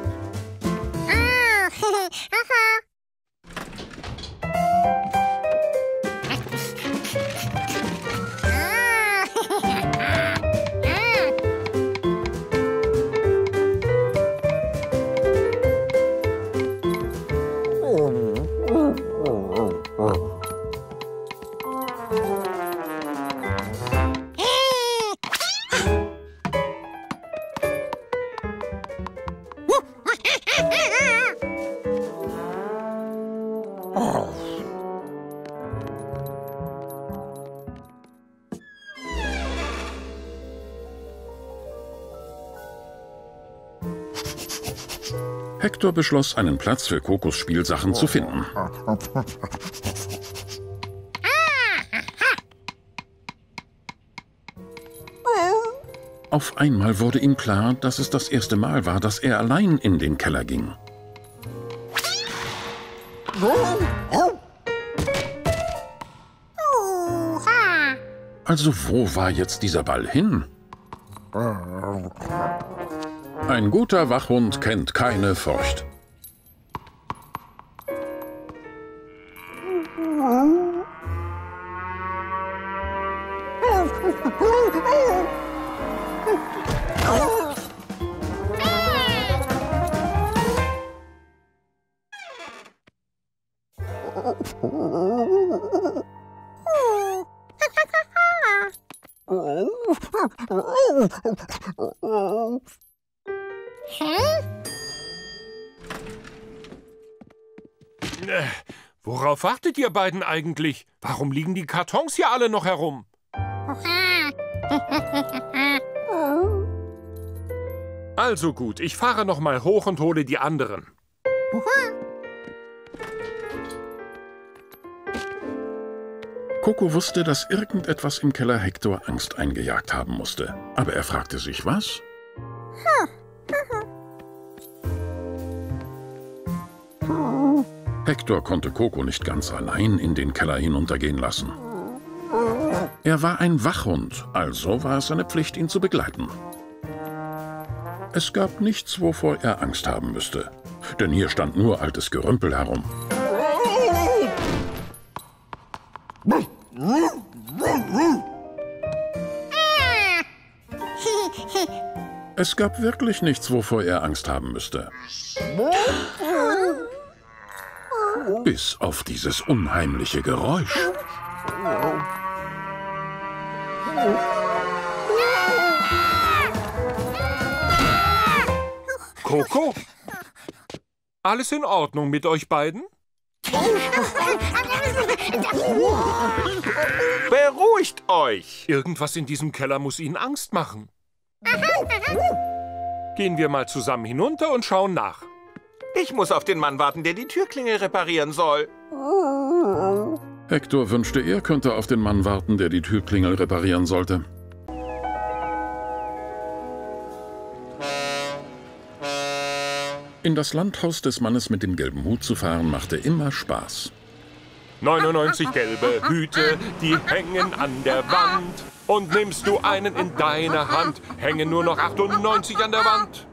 Hector beschloss, einen Platz für Cocos Spielsachen zu finden. Auf einmal wurde ihm klar, dass es das erste Mal war, dass er allein in den Keller ging. Also wo war jetzt dieser Ball hin? Ein guter Wachhund kennt keine Furcht. Worauf wartet ihr beiden eigentlich? Warum liegen die Kartons hier alle noch herum? Also gut, ich fahre noch mal hoch und hole die anderen. Coco wusste, dass irgendetwas im Keller Hector Angst eingejagt haben musste. Aber er fragte sich, was? Hector konnte Coco nicht ganz allein in den Keller hinuntergehen lassen. Er war ein Wachhund, also war es seine Pflicht, ihn zu begleiten. Es gab nichts, wovor er Angst haben müsste, denn hier stand nur altes Gerümpel herum. Es gab wirklich nichts, wovor er Angst haben müsste. Bis auf dieses unheimliche Geräusch. Coco? Alles in Ordnung mit euch beiden? Beruhigt euch! Irgendwas in diesem Keller muss ihnen Angst machen. Gehen wir mal zusammen hinunter und schauen nach. Ich muss auf den Mann warten, der die Türklingel reparieren soll. Hector wünschte, er könnte auf den Mann warten, der die Türklingel reparieren sollte. In das Landhaus des Mannes mit dem gelben Hut zu fahren, machte immer Spaß. 99 gelbe Hüte, die hängen an der Wand. Und nimmst du einen in deine Hand, hängen nur noch 98 an der Wand.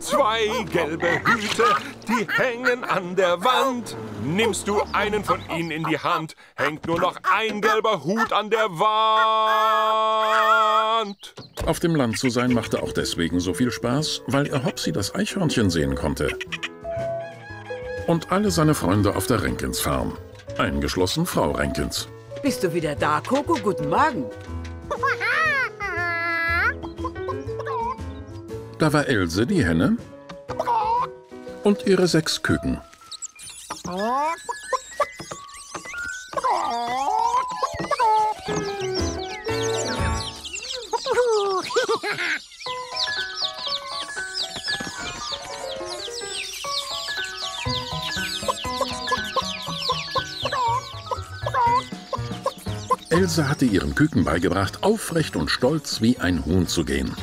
2 gelbe Hüte, die hängen an der Wand. Nimmst du einen von ihnen in die Hand, hängt nur noch ein gelber Hut an der Wand. Auf dem Land zu sein machte auch deswegen so viel Spaß, weil er Hopsi das Eichhörnchen sehen konnte. Und alle seine Freunde auf der Renkins Farm, eingeschlossen Frau Renkins. Bist du wieder da, Coco? Guten Morgen. Da war Else, die Henne. und ihre 6 Küken. Else hatte ihren Küken beigebracht, aufrecht und stolz wie ein Huhn zu gehen.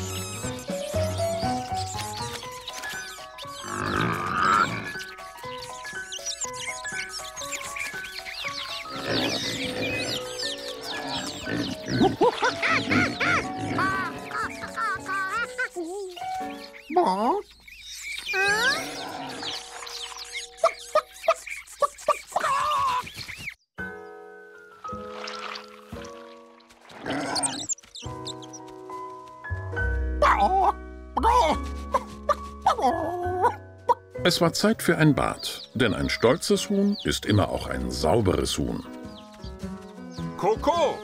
Es war Zeit für ein Bad, denn ein stolzes Huhn ist immer auch ein sauberes Huhn. Coco!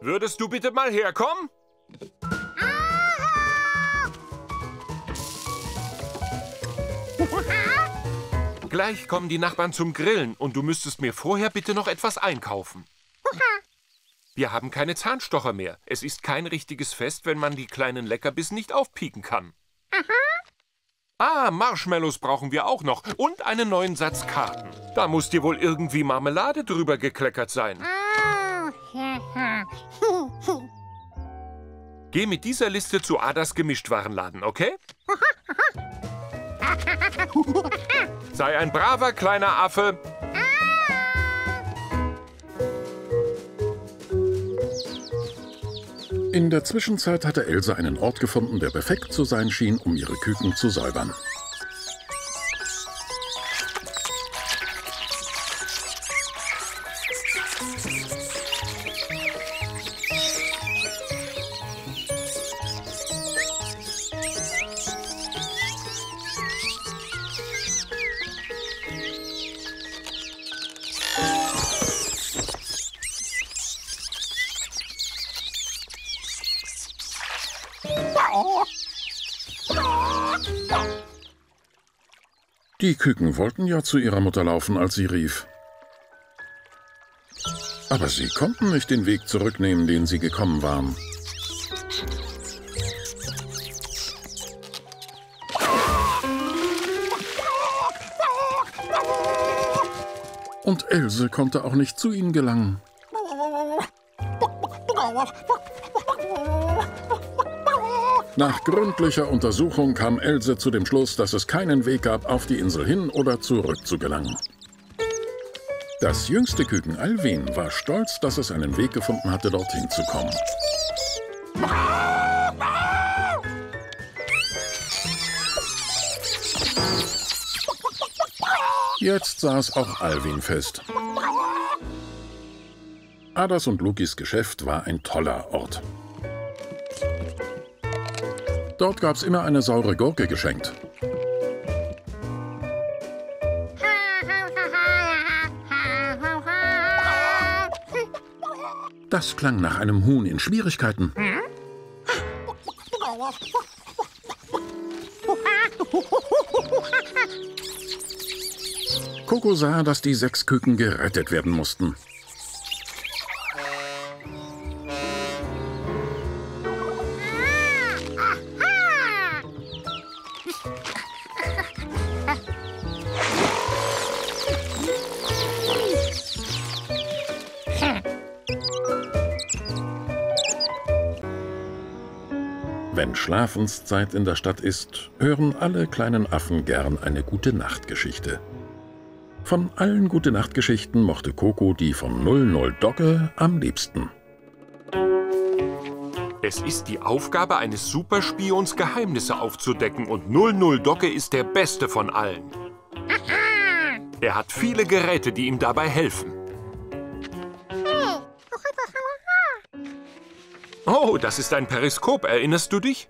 Würdest du bitte mal herkommen? Gleich kommen die Nachbarn zum Grillen und du müsstest mir vorher bitte noch etwas einkaufen. Wir haben keine Zahnstocher mehr. Es ist kein richtiges Fest, wenn man die kleinen Leckerbissen nicht aufpieken kann. Ah, Marshmallows brauchen wir auch noch und einen neuen Satz Karten. Da muss dir wohl irgendwie Marmelade drüber gekleckert sein. Geh mit dieser Liste zu Adas Gemischtwarenladen, okay? Sei ein braver kleiner Affe. In der Zwischenzeit hatte Else einen Ort gefunden, der perfekt zu sein schien, um ihre Küken zu säubern. Die Küken wollten ja zu ihrer Mutter laufen, als sie rief. Aber sie konnten nicht den Weg zurücknehmen, den sie gekommen waren. Und Else konnte auch nicht zu ihnen gelangen. Nach gründlicher Untersuchung kam Else zu dem Schluss, dass es keinen Weg gab, auf die Insel hin oder zurück zu gelangen. Das jüngste Küken, Alwin, war stolz, dass es einen Weg gefunden hatte, dorthin zu kommen. Jetzt saß auch Alwin fest. Adas und Lukis Geschäft war ein toller Ort. Dort gab's immer eine saure Gurke geschenkt. Das klang nach einem Huhn in Schwierigkeiten. Coco sah, dass die 6 Küken gerettet werden mussten. Wenn Schlafenszeit in der Stadt ist, hören alle kleinen Affen gern eine Gute-Nacht-Geschichte. Von allen Gute-Nacht-Geschichten mochte Coco die von 00Docke am liebsten. Es ist die Aufgabe eines Superspions, Geheimnisse aufzudecken, und 00Docke ist der Beste von allen. Er hat viele Geräte, die ihm dabei helfen. Oh, das ist ein Periskop, erinnerst du dich?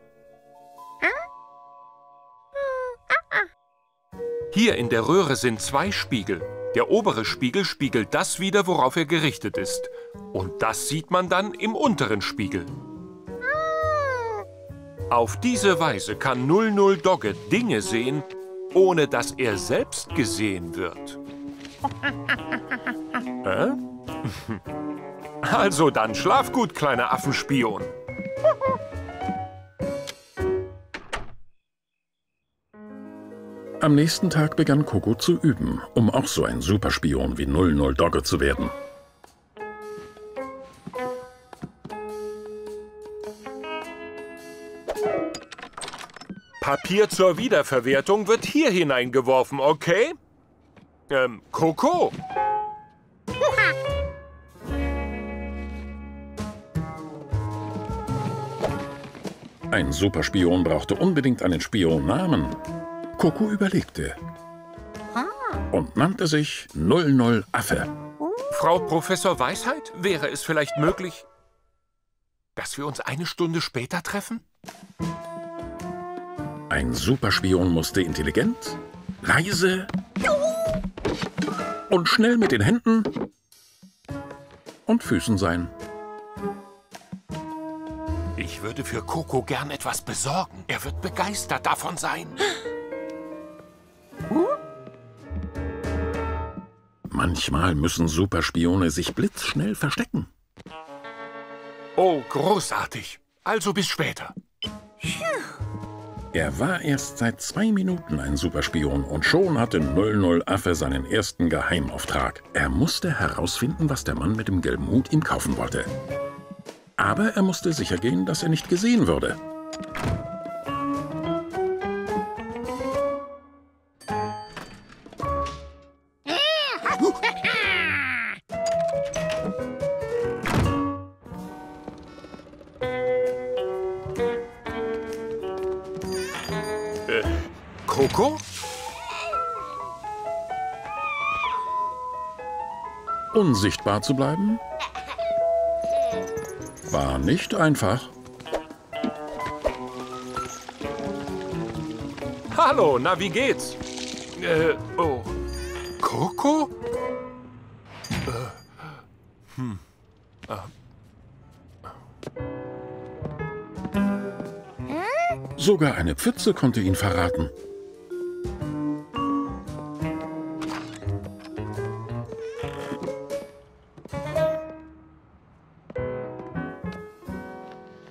Hier in der Röhre sind 2 Spiegel. Der obere Spiegel spiegelt das wider, worauf er gerichtet ist. Und das sieht man dann im unteren Spiegel. Auf diese Weise kann 00Docke Dinge sehen, ohne dass er selbst gesehen wird. Also dann schlaf gut, kleiner Affenspion. Am nächsten Tag begann Coco zu üben, um auch so ein Superspion wie 00Docke zu werden. Papier zur Wiederverwertung wird hier hineingeworfen, okay? Coco! Ein Superspion brauchte unbedingt einen Spionnamen. Coco überlegte und nannte sich 00Affe. Frau Professor Weisheit, wäre es vielleicht möglich, dass wir uns eine Stunde später treffen? Ein Superspion musste intelligent, leise und schnell mit den Händen und Füßen sein. Ich würde für Coco gern etwas besorgen. Er wird begeistert davon sein. Manchmal müssen Superspione sich blitzschnell verstecken. Oh, großartig. Also bis später. Er war erst seit 2 Minuten ein Superspion und schon hatte 00Affe seinen ersten Geheimauftrag. Er musste herausfinden, was der Mann mit dem gelben Hut ihm kaufen wollte. Aber er musste sichergehen, dass er nicht gesehen würde. Coco? Unsichtbar zu bleiben? War nicht einfach. Hallo, na wie geht's? Oh. Coco? Sogar eine Pfütze konnte ihn verraten.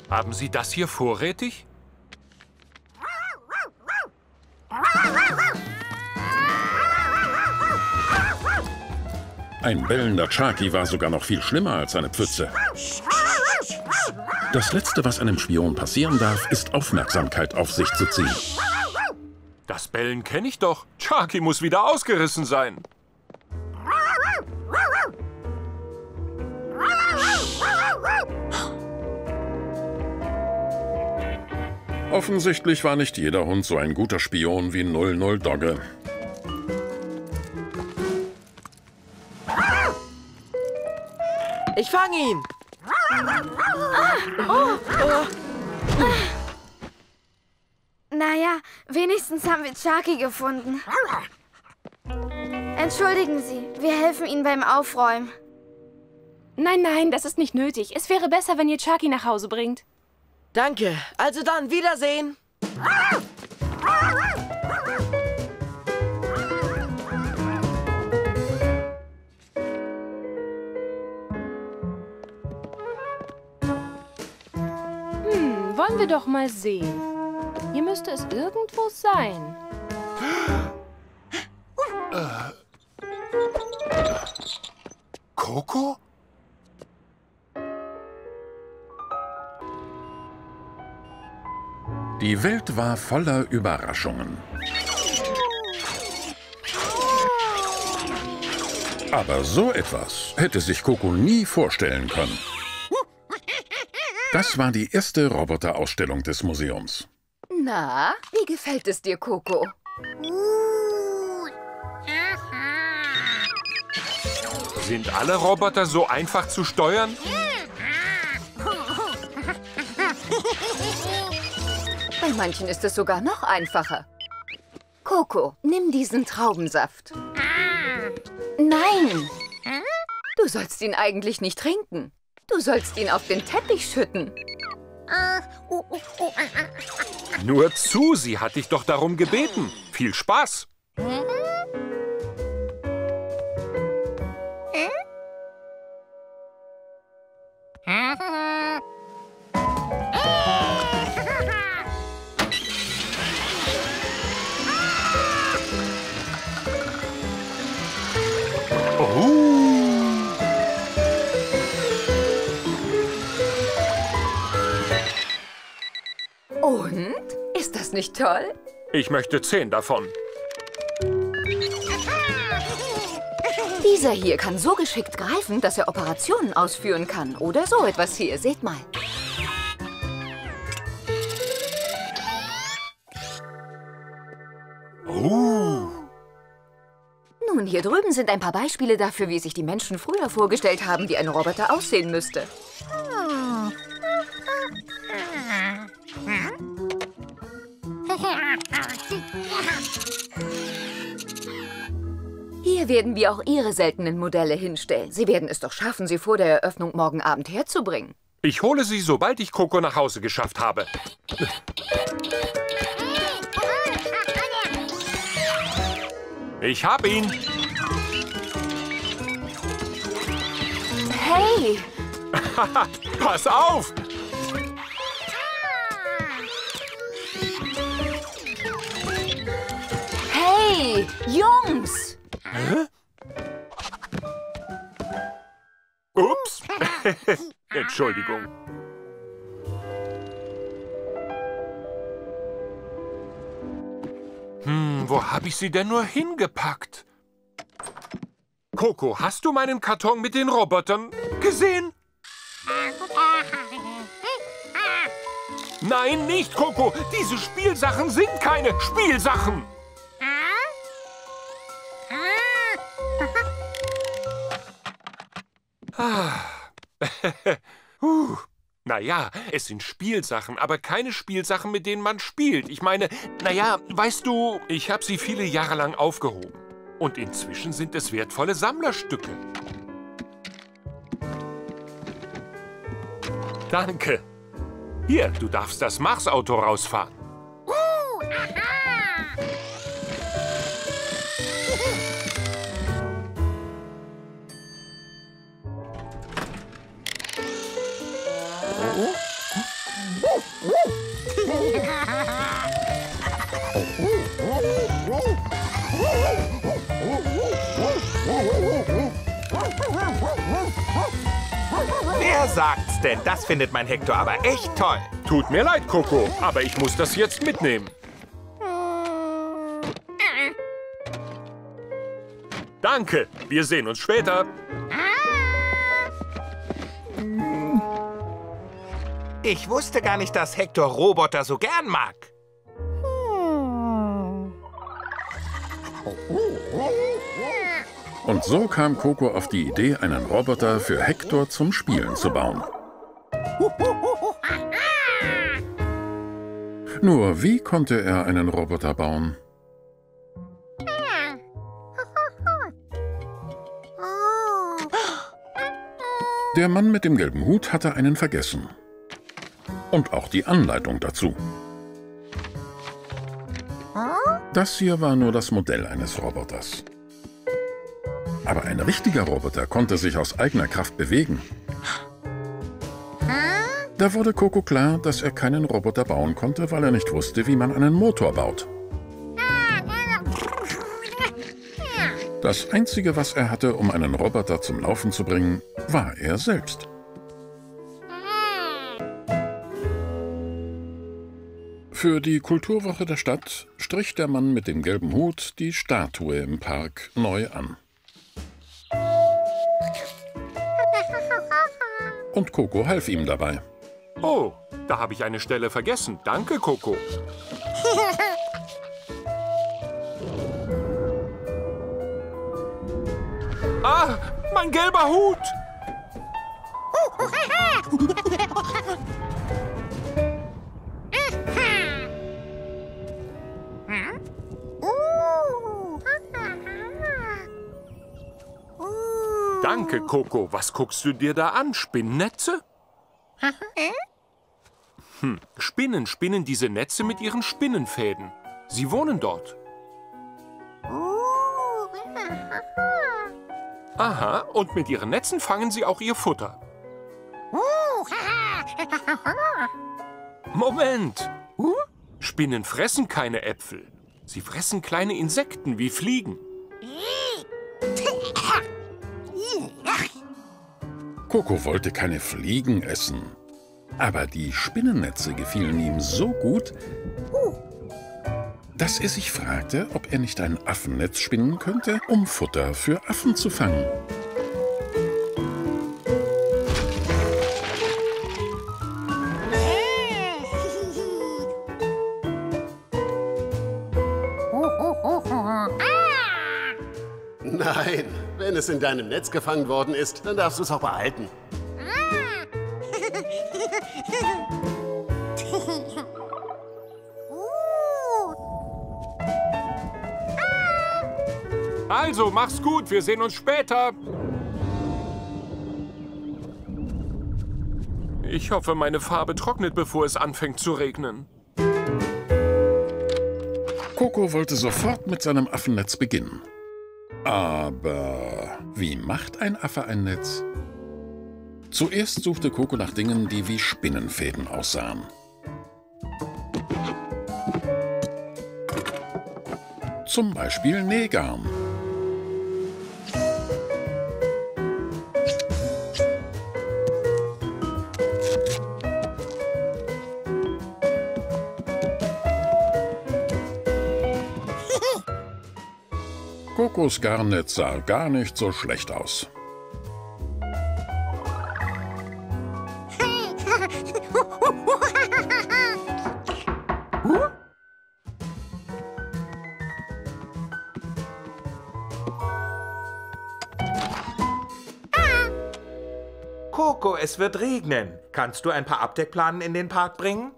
Haben Sie das hier vorrätig? Ein bellender Charlie war sogar noch viel schlimmer als eine Pfütze. Das Letzte, was einem Spion passieren darf, ist Aufmerksamkeit auf sich zu ziehen. Das Bellen kenne ich doch. Charlie muss wieder ausgerissen sein. Offensichtlich war nicht jeder Hund so ein guter Spion wie 00Docke. Ich fange ihn! Naja, wenigstens haben wir Charlie gefunden. Entschuldigen Sie, wir helfen Ihnen beim Aufräumen. Nein, nein, das ist nicht nötig. Es wäre besser, wenn ihr Charlie nach Hause bringt. Danke. Also dann, Wiedersehen. Wollen wir doch mal sehen. Hier müsste es irgendwo sein. Coco? Die Welt war voller Überraschungen. Aber so etwas hätte sich Coco nie vorstellen können. Das war die erste Roboterausstellung des Museums. Na, wie gefällt es dir, Coco? Sind alle Roboter so einfach zu steuern? Bei manchen ist es sogar noch einfacher. Coco, nimm diesen Traubensaft. Nein! Du sollst ihn eigentlich nicht trinken. Du sollst ihn auf den Teppich schütten. Nur Susi hat dich doch darum gebeten. Viel Spaß! Nicht toll? Ich möchte 10 davon. Dieser hier kann so geschickt greifen, dass er Operationen ausführen kann. Oder so etwas hier. Seht mal. Nun, hier drüben sind ein paar Beispiele dafür, wie sich die Menschen früher vorgestellt haben, wie ein Roboter aussehen müsste. Hier werden wir auch Ihre seltenen Modelle hinstellen. Sie werden es doch schaffen, sie vor der Eröffnung morgen Abend herzubringen. Ich hole sie, sobald ich Coco nach Hause geschafft habe. Ich hab ihn. Hey! Pass auf! Hey, Jungs! Hä? Ups! Entschuldigung. Wo habe ich sie denn nur hingepackt? Coco, hast du meinen Karton mit den Robotern gesehen? Nein, nicht, Coco! Diese Spielsachen sind keine Spielsachen! Naja, es sind Spielsachen, aber keine Spielsachen, mit denen man spielt. Ich meine, naja, weißt du, ich habe sie viele Jahre lang aufgehoben. Und inzwischen sind es wertvolle Sammlerstücke. Danke. Hier, du darfst das Mars-Auto rausfahren. Wer sagt's denn? Das findet mein Hector aber echt toll. Tut mir leid, Coco, aber ich muss das jetzt mitnehmen. Danke, wir sehen uns später. Ich wusste gar nicht, dass Hector Roboter so gern mag. Und so kam Coco auf die Idee, einen Roboter für Hector zum Spielen zu bauen. Nur wie konnte er einen Roboter bauen? Der Mann mit dem gelben Hut hatte einen vergessen. Und auch die Anleitung dazu. Das hier war nur das Modell eines Roboters. Aber ein richtiger Roboter konnte sich aus eigener Kraft bewegen. Da wurde Coco klar, dass er keinen Roboter bauen konnte, weil er nicht wusste, wie man einen Motor baut. Das Einzige, was er hatte, um einen Roboter zum Laufen zu bringen, war er selbst. Für die Kulturwoche der Stadt strich der Mann mit dem gelben Hut die Statue im Park neu an. Und Coco half ihm dabei. Oh, da habe ich eine Stelle vergessen. Danke, Coco. Ah, mein gelber Hut! Danke, Coco. Was guckst du dir da an? Spinnnetze? Spinnen spinnen diese Netze mit ihren Spinnenfäden. Sie wohnen dort. Aha, und mit ihren Netzen fangen sie auch ihr Futter. Moment! Spinnen fressen keine Äpfel. Sie fressen kleine Insekten wie Fliegen. Coco wollte keine Fliegen essen. Aber die Spinnennetze gefielen ihm so gut, dass er sich fragte, ob er nicht ein Affennetz spinnen könnte, um Futter für Affen zu fangen. Nein, wenn es in deinem Netz gefangen worden ist, dann darfst du es auch behalten. Also, mach's gut, wir sehen uns später. Ich hoffe, meine Farbe trocknet, bevor es anfängt zu regnen. Coco wollte sofort mit seinem Affennetz beginnen. Aber wie macht ein Affe ein Netz? Zuerst suchte Coco nach Dingen, die wie Spinnenfäden aussahen. Zum Beispiel Nähgarn. Cocos Garnnetz sah gar nicht so schlecht aus. Coco, es wird regnen. Kannst du ein paar Abdeckplanen in den Park bringen?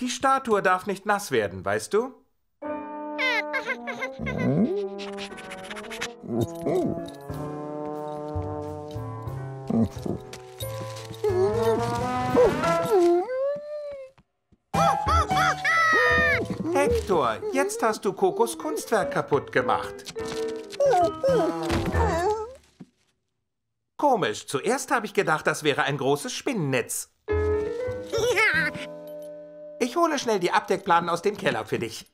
Die Statue darf nicht nass werden, weißt du? Hector, jetzt hast du Cocos Kunstwerk kaputt gemacht. Komisch, zuerst habe ich gedacht, das wäre ein großes Spinnennetz. Ich hole schnell die Abdeckplanen aus dem Keller für dich.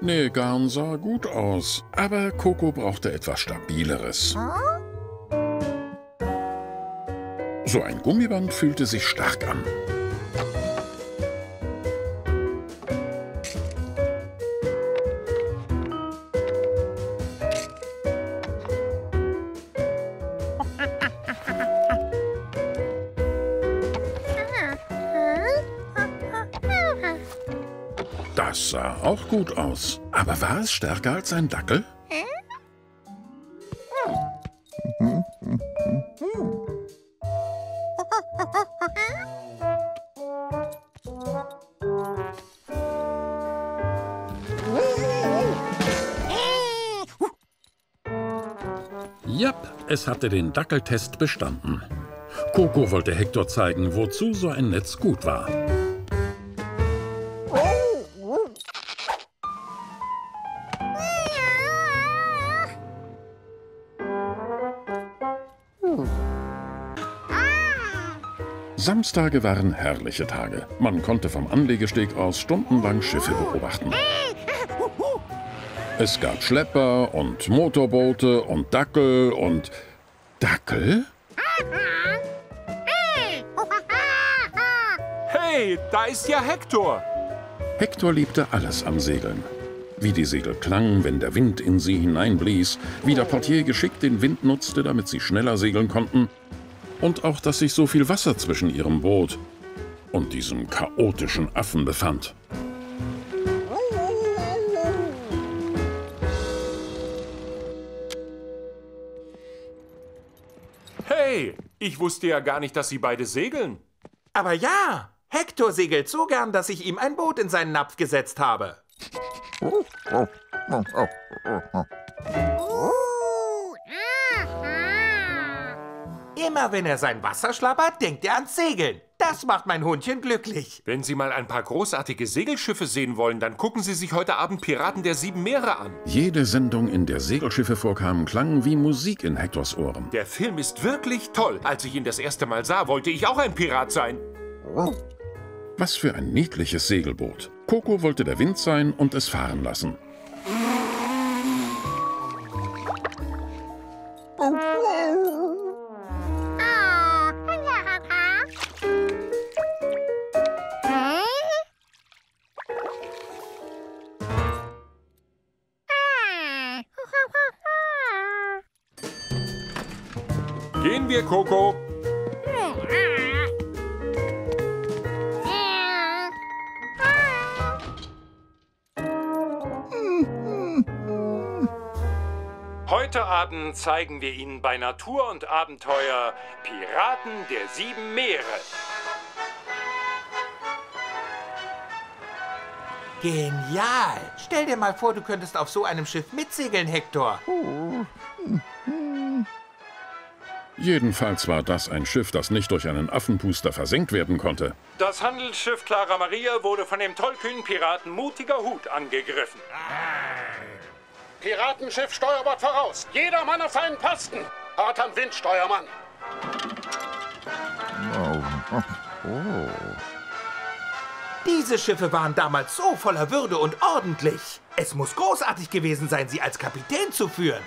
Nähgarn sah gut aus, aber Coco brauchte etwas Stabileres. So ein Gummiband fühlte sich stark an. Das sah auch gut aus. Aber war es stärker als ein Dackel? Japp, es hatte den Dackeltest bestanden. Coco wollte Hector zeigen, wozu so ein Netz gut war. Samstage waren herrliche Tage. Man konnte vom Anlegesteg aus stundenlang Schiffe beobachten. Es gab Schlepper und Motorboote und Dackel und... Dackel? Hey, da ist ja Hector! Hector liebte alles am Segeln. Wie die Segel klangen, wenn der Wind in sie hineinblies, wie der Portier geschickt den Wind nutzte, damit sie schneller segeln konnten. Und auch, dass sich so viel Wasser zwischen ihrem Boot und diesem chaotischen Affen befand. Hey, ich wusste ja gar nicht, dass Sie beide segeln. Aber ja, Hector segelt so gern, dass ich ihm ein Boot in seinen Napf gesetzt habe. Immer wenn er sein Wasser schlabbert, denkt er ans Segeln. Das macht mein Hundchen glücklich. Wenn Sie mal ein paar großartige Segelschiffe sehen wollen, dann gucken Sie sich heute Abend Piraten der Sieben Meere an. Jede Sendung, in der Segelschiffe vorkamen, klang wie Musik in Hectors Ohren. Der Film ist wirklich toll. Als ich ihn das erste Mal sah, wollte ich auch ein Pirat sein. Was für ein niedliches Segelboot. Coco wollte der Wind sein und es fahren lassen. Gehen wir, Coco. Heute Abend zeigen wir Ihnen bei Natur und Abenteuer Piraten der Sieben Meere. Genial! Stell dir mal vor, du könntest auf so einem Schiff mitsegeln, Hector. Jedenfalls war das ein Schiff, das nicht durch einen Affenpuster versenkt werden konnte. Das Handelsschiff Clara Maria wurde von dem tollkühnen Piraten Mutiger Hut angegriffen. Piratenschiff Steuerbord voraus! Jeder Mann auf seinen Posten! Hart am Wind, Steuermann! Diese Schiffe waren damals so voller Würde und ordentlich. Es muss großartig gewesen sein, sie als Kapitän zu führen.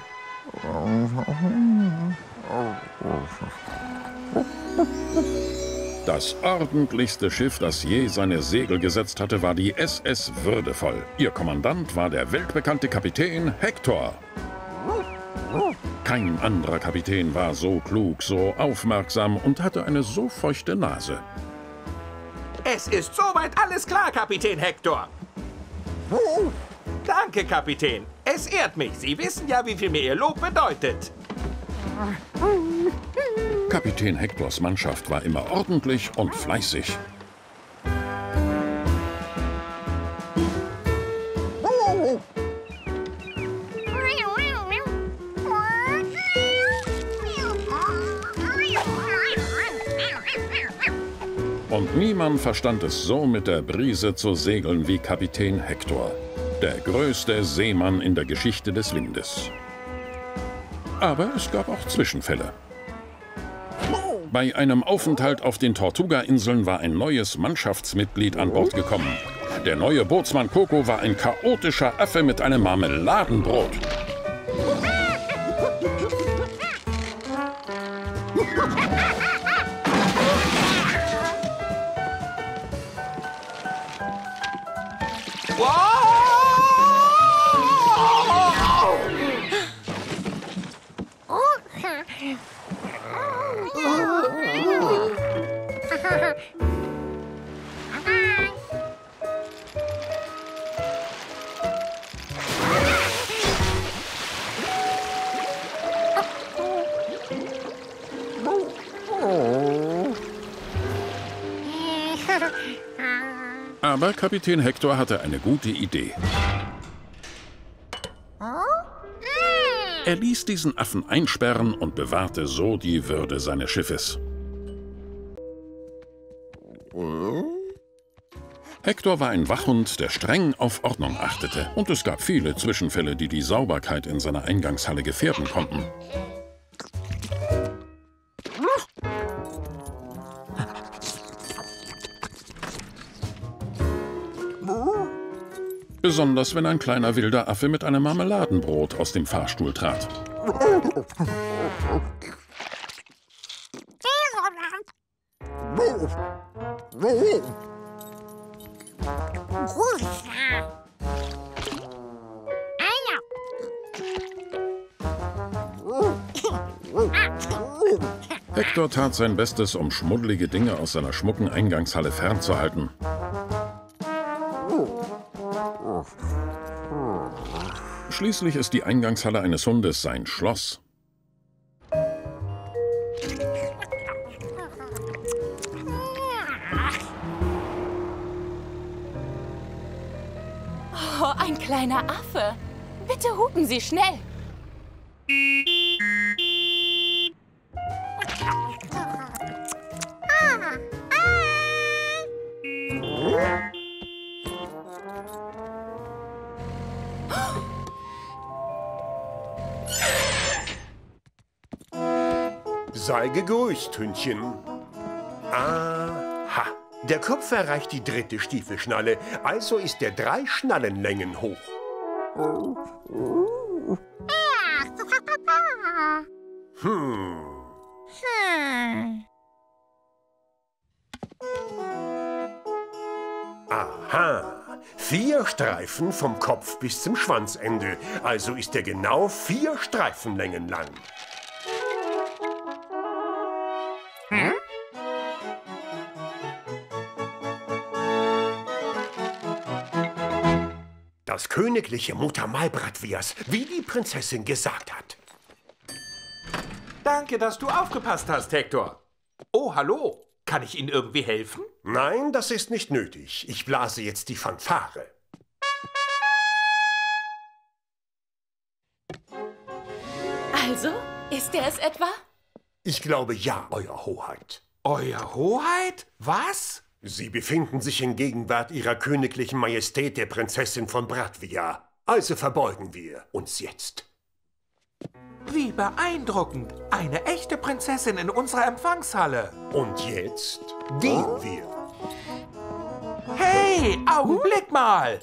Das ordentlichste Schiff, das je seine Segel gesetzt hatte, war die SS Würdevoll. Ihr Kommandant war der weltbekannte Kapitän Hector. Kein anderer Kapitän war so klug, so aufmerksam und hatte eine so feuchte Nase. Es ist soweit alles klar, Kapitän Hector. Danke, Kapitän. Es ehrt mich. Sie wissen ja, wie viel mir Ihr Lob bedeutet. Kapitän Hectors Mannschaft war immer ordentlich und fleißig. Und niemand verstand es so, mit der Brise zu segeln wie Kapitän Hector, der größte Seemann in der Geschichte des Windes. Aber es gab auch Zwischenfälle. Bei einem Aufenthalt auf den Tortuga-Inseln war ein neues Mannschaftsmitglied an Bord gekommen. Der neue Bootsmann Coco war ein chaotischer Affe mit einem Marmeladenbrot. Aber Kapitän Hector hatte eine gute Idee. Er ließ diesen Affen einsperren und bewahrte so die Würde seines Schiffes. Hector war ein Wachhund, der streng auf Ordnung achtete. Und es gab viele Zwischenfälle, die die Sauberkeit in seiner Eingangshalle gefährden konnten. Besonders, wenn ein kleiner wilder Affe mit einem Marmeladenbrot aus dem Fahrstuhl trat. Hector tat sein Bestes, um schmuddelige Dinge aus seiner schmucken Eingangshalle fernzuhalten. Schließlich ist die Eingangshalle eines Hundes sein Schloss. Oh, ein kleiner Affe. Bitte hupen Sie schnell. Sei gegrüßt, Hündchen. Aha. Der Kopf erreicht die dritte Stiefelschnalle, also ist er 3 Schnallenlängen hoch. Aha. 4 Streifen vom Kopf bis zum Schwanzende, also ist er genau 4 Streifenlängen lang. Das königliche Muttermal Bratvias, wie die Prinzessin gesagt hat. Danke, dass du aufgepasst hast, Hector. Oh, hallo. Kann ich Ihnen irgendwie helfen? Nein, das ist nicht nötig. Ich blase jetzt die Fanfare. Also, ist er es etwa? Ich glaube ja, Euer Hoheit. Euer Hoheit? Was? Sie befinden sich in Gegenwart Ihrer königlichen Majestät, der Prinzessin von Bratvia. Also verbeugen wir uns jetzt. Wie beeindruckend! Eine echte Prinzessin in unserer Empfangshalle. Und jetzt gehen wir. Hey, Augenblick mal!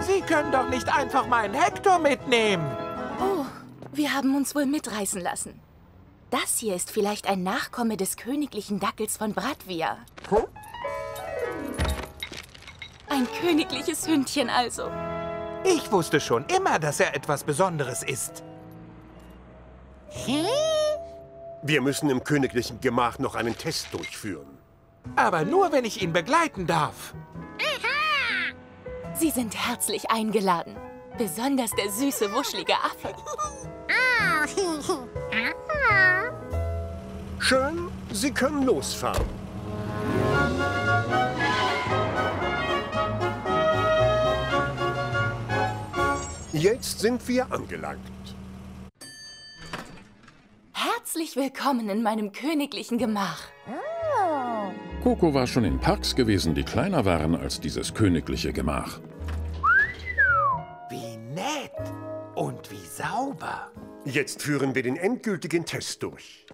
Sie können doch nicht einfach meinen Hector mitnehmen. Oh, wir haben uns wohl mitreißen lassen. Das hier ist vielleicht ein Nachkomme des königlichen Dackels von Bratvia. Ein königliches Hündchen also. Ich wusste schon immer, dass er etwas Besonderes ist. Wir müssen im königlichen Gemach noch einen Test durchführen. Aber nur, wenn ich ihn begleiten darf. Sie sind herzlich eingeladen. Besonders der süße, wuschelige Affe. Schön, Sie können losfahren. Jetzt sind wir angelangt. Herzlich willkommen in meinem königlichen Gemach. Coco war schon in Parks gewesen, die kleiner waren als dieses königliche Gemach. Wie nett und wie sauber. Jetzt führen wir den endgültigen Test durch.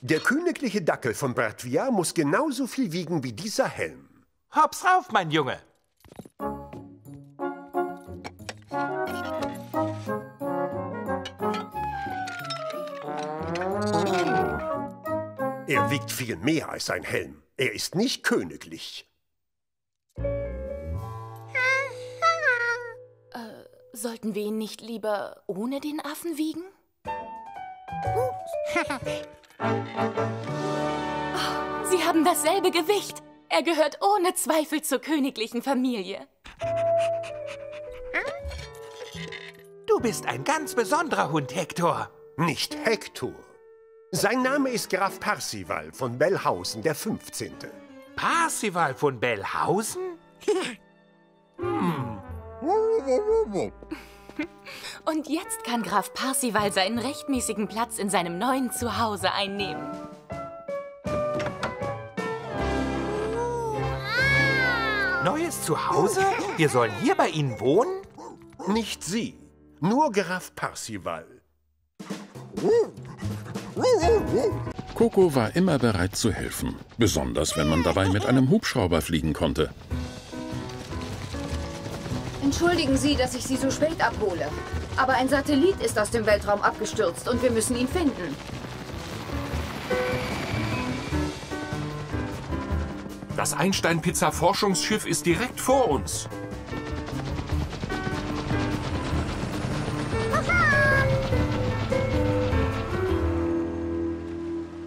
Der königliche Dackel von Bratvia muss genauso viel wiegen wie dieser Helm. Hops rauf, mein Junge! Er wiegt viel mehr als ein Helm. Er ist nicht königlich. Sollten wir ihn nicht lieber ohne den Affen wiegen? Oh, Sie haben dasselbe Gewicht. Er gehört ohne Zweifel zur königlichen Familie. Du bist ein ganz besonderer Hund, Hector. Nicht Hector. Sein Name ist Graf Parsival von Bellhausen der 15. Parsival von Bellhausen? Und jetzt kann Graf Parsival seinen rechtmäßigen Platz in seinem neuen Zuhause einnehmen. Neues Zuhause? Wir sollen hier bei Ihnen wohnen? Nicht Sie, nur Graf Parsival. Coco war immer bereit zu helfen, besonders wenn man dabei mit einem Hubschrauber fliegen konnte. Entschuldigen Sie, dass ich Sie so spät abhole. Aber ein Satellit ist aus dem Weltraum abgestürzt und wir müssen ihn finden. Das Einstein-Pizza-Forschungsschiff ist direkt vor uns.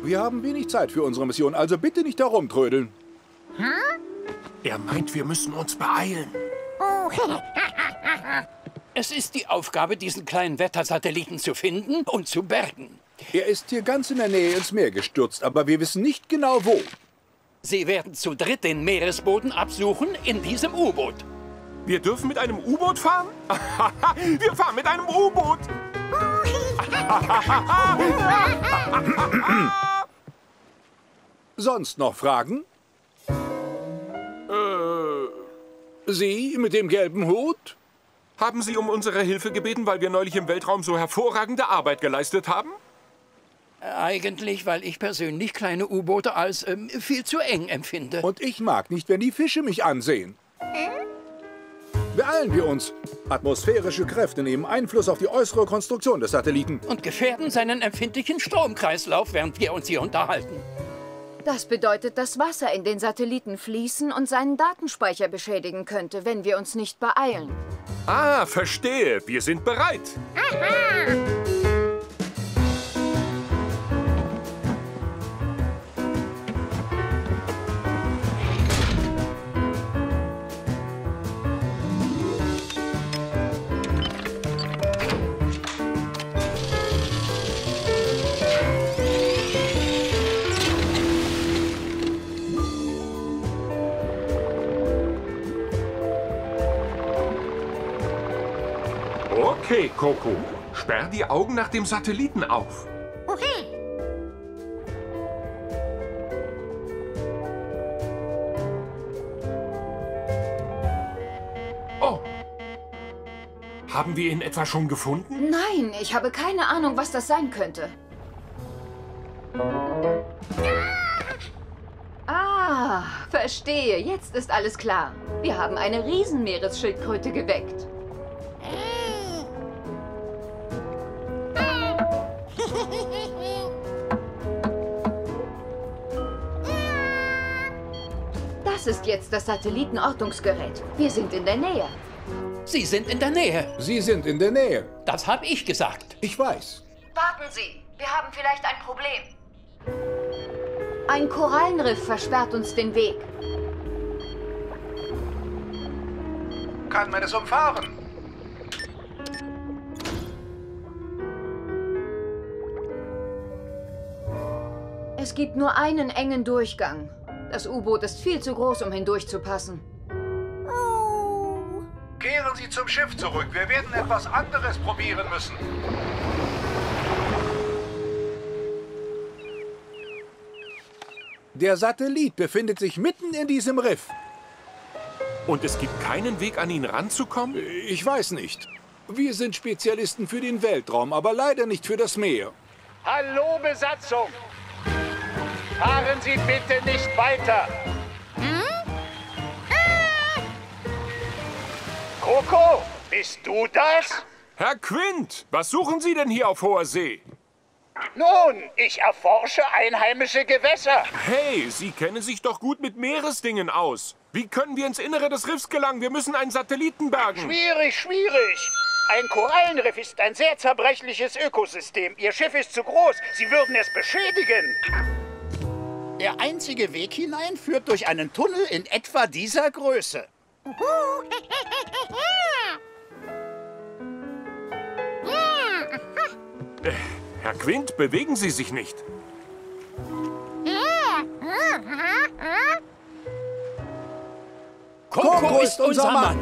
Wir haben wenig Zeit für unsere Mission, also bitte nicht herumtrödeln. Er meint, wir müssen uns beeilen. Es ist die Aufgabe, diesen kleinen Wettersatelliten zu finden und zu bergen. Er ist hier ganz in der Nähe ins Meer gestürzt, aber wir wissen nicht genau wo. Sie werden zu dritt den Meeresboden absuchen in diesem U-Boot. Wir dürfen mit einem U-Boot fahren? Wir fahren mit einem U-Boot! Sonst noch Fragen? Sie mit dem gelben Hut? Haben Sie um unsere Hilfe gebeten, weil wir neulich im Weltraum so hervorragende Arbeit geleistet haben? Eigentlich, weil ich persönlich kleine U-Boote als viel zu eng empfinde. Und ich mag nicht, wenn die Fische mich ansehen. Beeilen wir uns. Atmosphärische Kräfte nehmen Einfluss auf die äußere Konstruktion des Satelliten. Und gefährden seinen empfindlichen Stromkreislauf, während wir uns hier unterhalten. Das bedeutet, dass Wasser in den Satelliten fließen und seinen Datenspeicher beschädigen könnte, wenn wir uns nicht beeilen. Ah, verstehe. Wir sind bereit. Aha. Okay, Coco, sperr die Augen nach dem Satelliten auf. Okay. Oh. Haben wir ihn etwa schon gefunden? Nein, ich habe keine Ahnung, was das sein könnte. Ah, verstehe. Jetzt ist alles klar. Wir haben eine Riesenmeeresschildkröte geweckt. Das ist jetzt das Satellitenortungsgerät. Wir sind in der Nähe. Sie sind in der Nähe. Sie sind in der Nähe. Das habe ich gesagt. Ich weiß. Warten Sie, wir haben vielleicht ein Problem. Ein Korallenriff versperrt uns den Weg. Kann man es umfahren? Es gibt nur einen engen Durchgang. Das U-Boot ist viel zu groß, um hindurchzupassen. Kehren Sie zum Schiff zurück. Wir werden etwas anderes probieren müssen. Der Satellit befindet sich mitten in diesem Riff. Und es gibt keinen Weg, an ihn ranzukommen? Ich weiß nicht. Wir sind Spezialisten für den Weltraum, aber leider nicht für das Meer. Hallo, Besatzung! Fahren Sie bitte nicht weiter! Hm? Ah! Coco, bist du das? Herr Quint, was suchen Sie denn hier auf hoher See? Nun, ich erforsche einheimische Gewässer. Hey, Sie kennen sich doch gut mit Meeresdingen aus. Wie können wir ins Innere des Riffs gelangen? Wir müssen einen Satelliten bergen. Schwierig, schwierig. Ein Korallenriff ist ein sehr zerbrechliches Ökosystem. Ihr Schiff ist zu groß. Sie würden es beschädigen. Der einzige Weg hinein führt durch einen Tunnel in etwa dieser Größe. Herr Quint, bewegen Sie sich nicht. Coco ist unser Mann.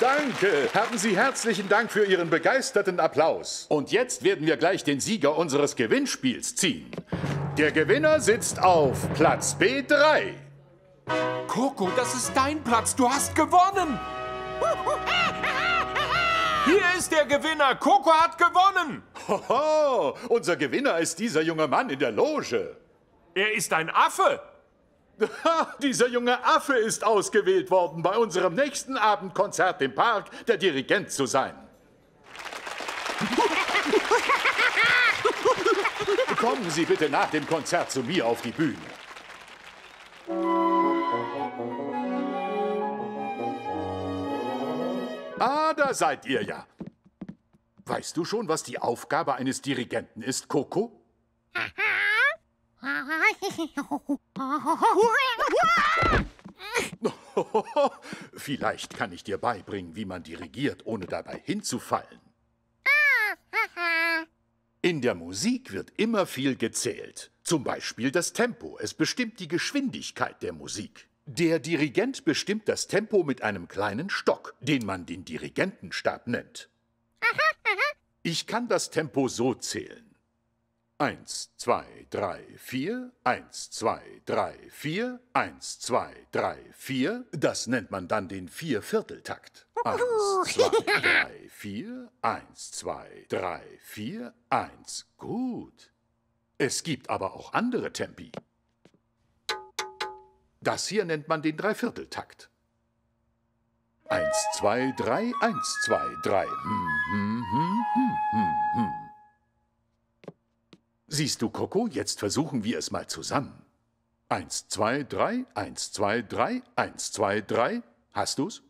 Danke. Haben Sie herzlichen Dank für Ihren begeisterten Applaus. Und jetzt werden wir gleich den Sieger unseres Gewinnspiels ziehen. Der Gewinner sitzt auf Platz B3. Coco, das ist dein Platz. Du hast gewonnen. Hier ist der Gewinner. Coco hat gewonnen. Hoho, unser Gewinner ist dieser junge Mann in der Loge. Er ist ein Affe. Dieser junge Affe ist ausgewählt worden, bei unserem nächsten Abendkonzert im Park der Dirigent zu sein. Kommen Sie bitte nach dem Konzert zu mir auf die Bühne. Ah, da seid ihr ja. Weißt du schon, was die Aufgabe eines Dirigenten ist, Coco? Vielleicht kann ich dir beibringen, wie man dirigiert, ohne dabei hinzufallen. In der Musik wird immer viel gezählt. Zum Beispiel das Tempo. Es bestimmt die Geschwindigkeit der Musik. Der Dirigent bestimmt das Tempo mit einem kleinen Stock, den man den Dirigentenstab nennt. Ich kann das Tempo so zählen. 1, 2, 3, 4, 1, 2, 3, 4, 1, 2, 3, 4. Das nennt man dann den Viervierteltakt. 1, 2, 3, 4, 1, 2, 3, 4, 1. Gut. Es gibt aber auch andere Tempi. Das hier nennt man den Dreivierteltakt. 1, 2, 3, 1, 2, 3. Siehst du, Coco, jetzt versuchen wir es mal zusammen. 1, 2, 3, 1, 2, 3, 1, 2, 3. Hast du's?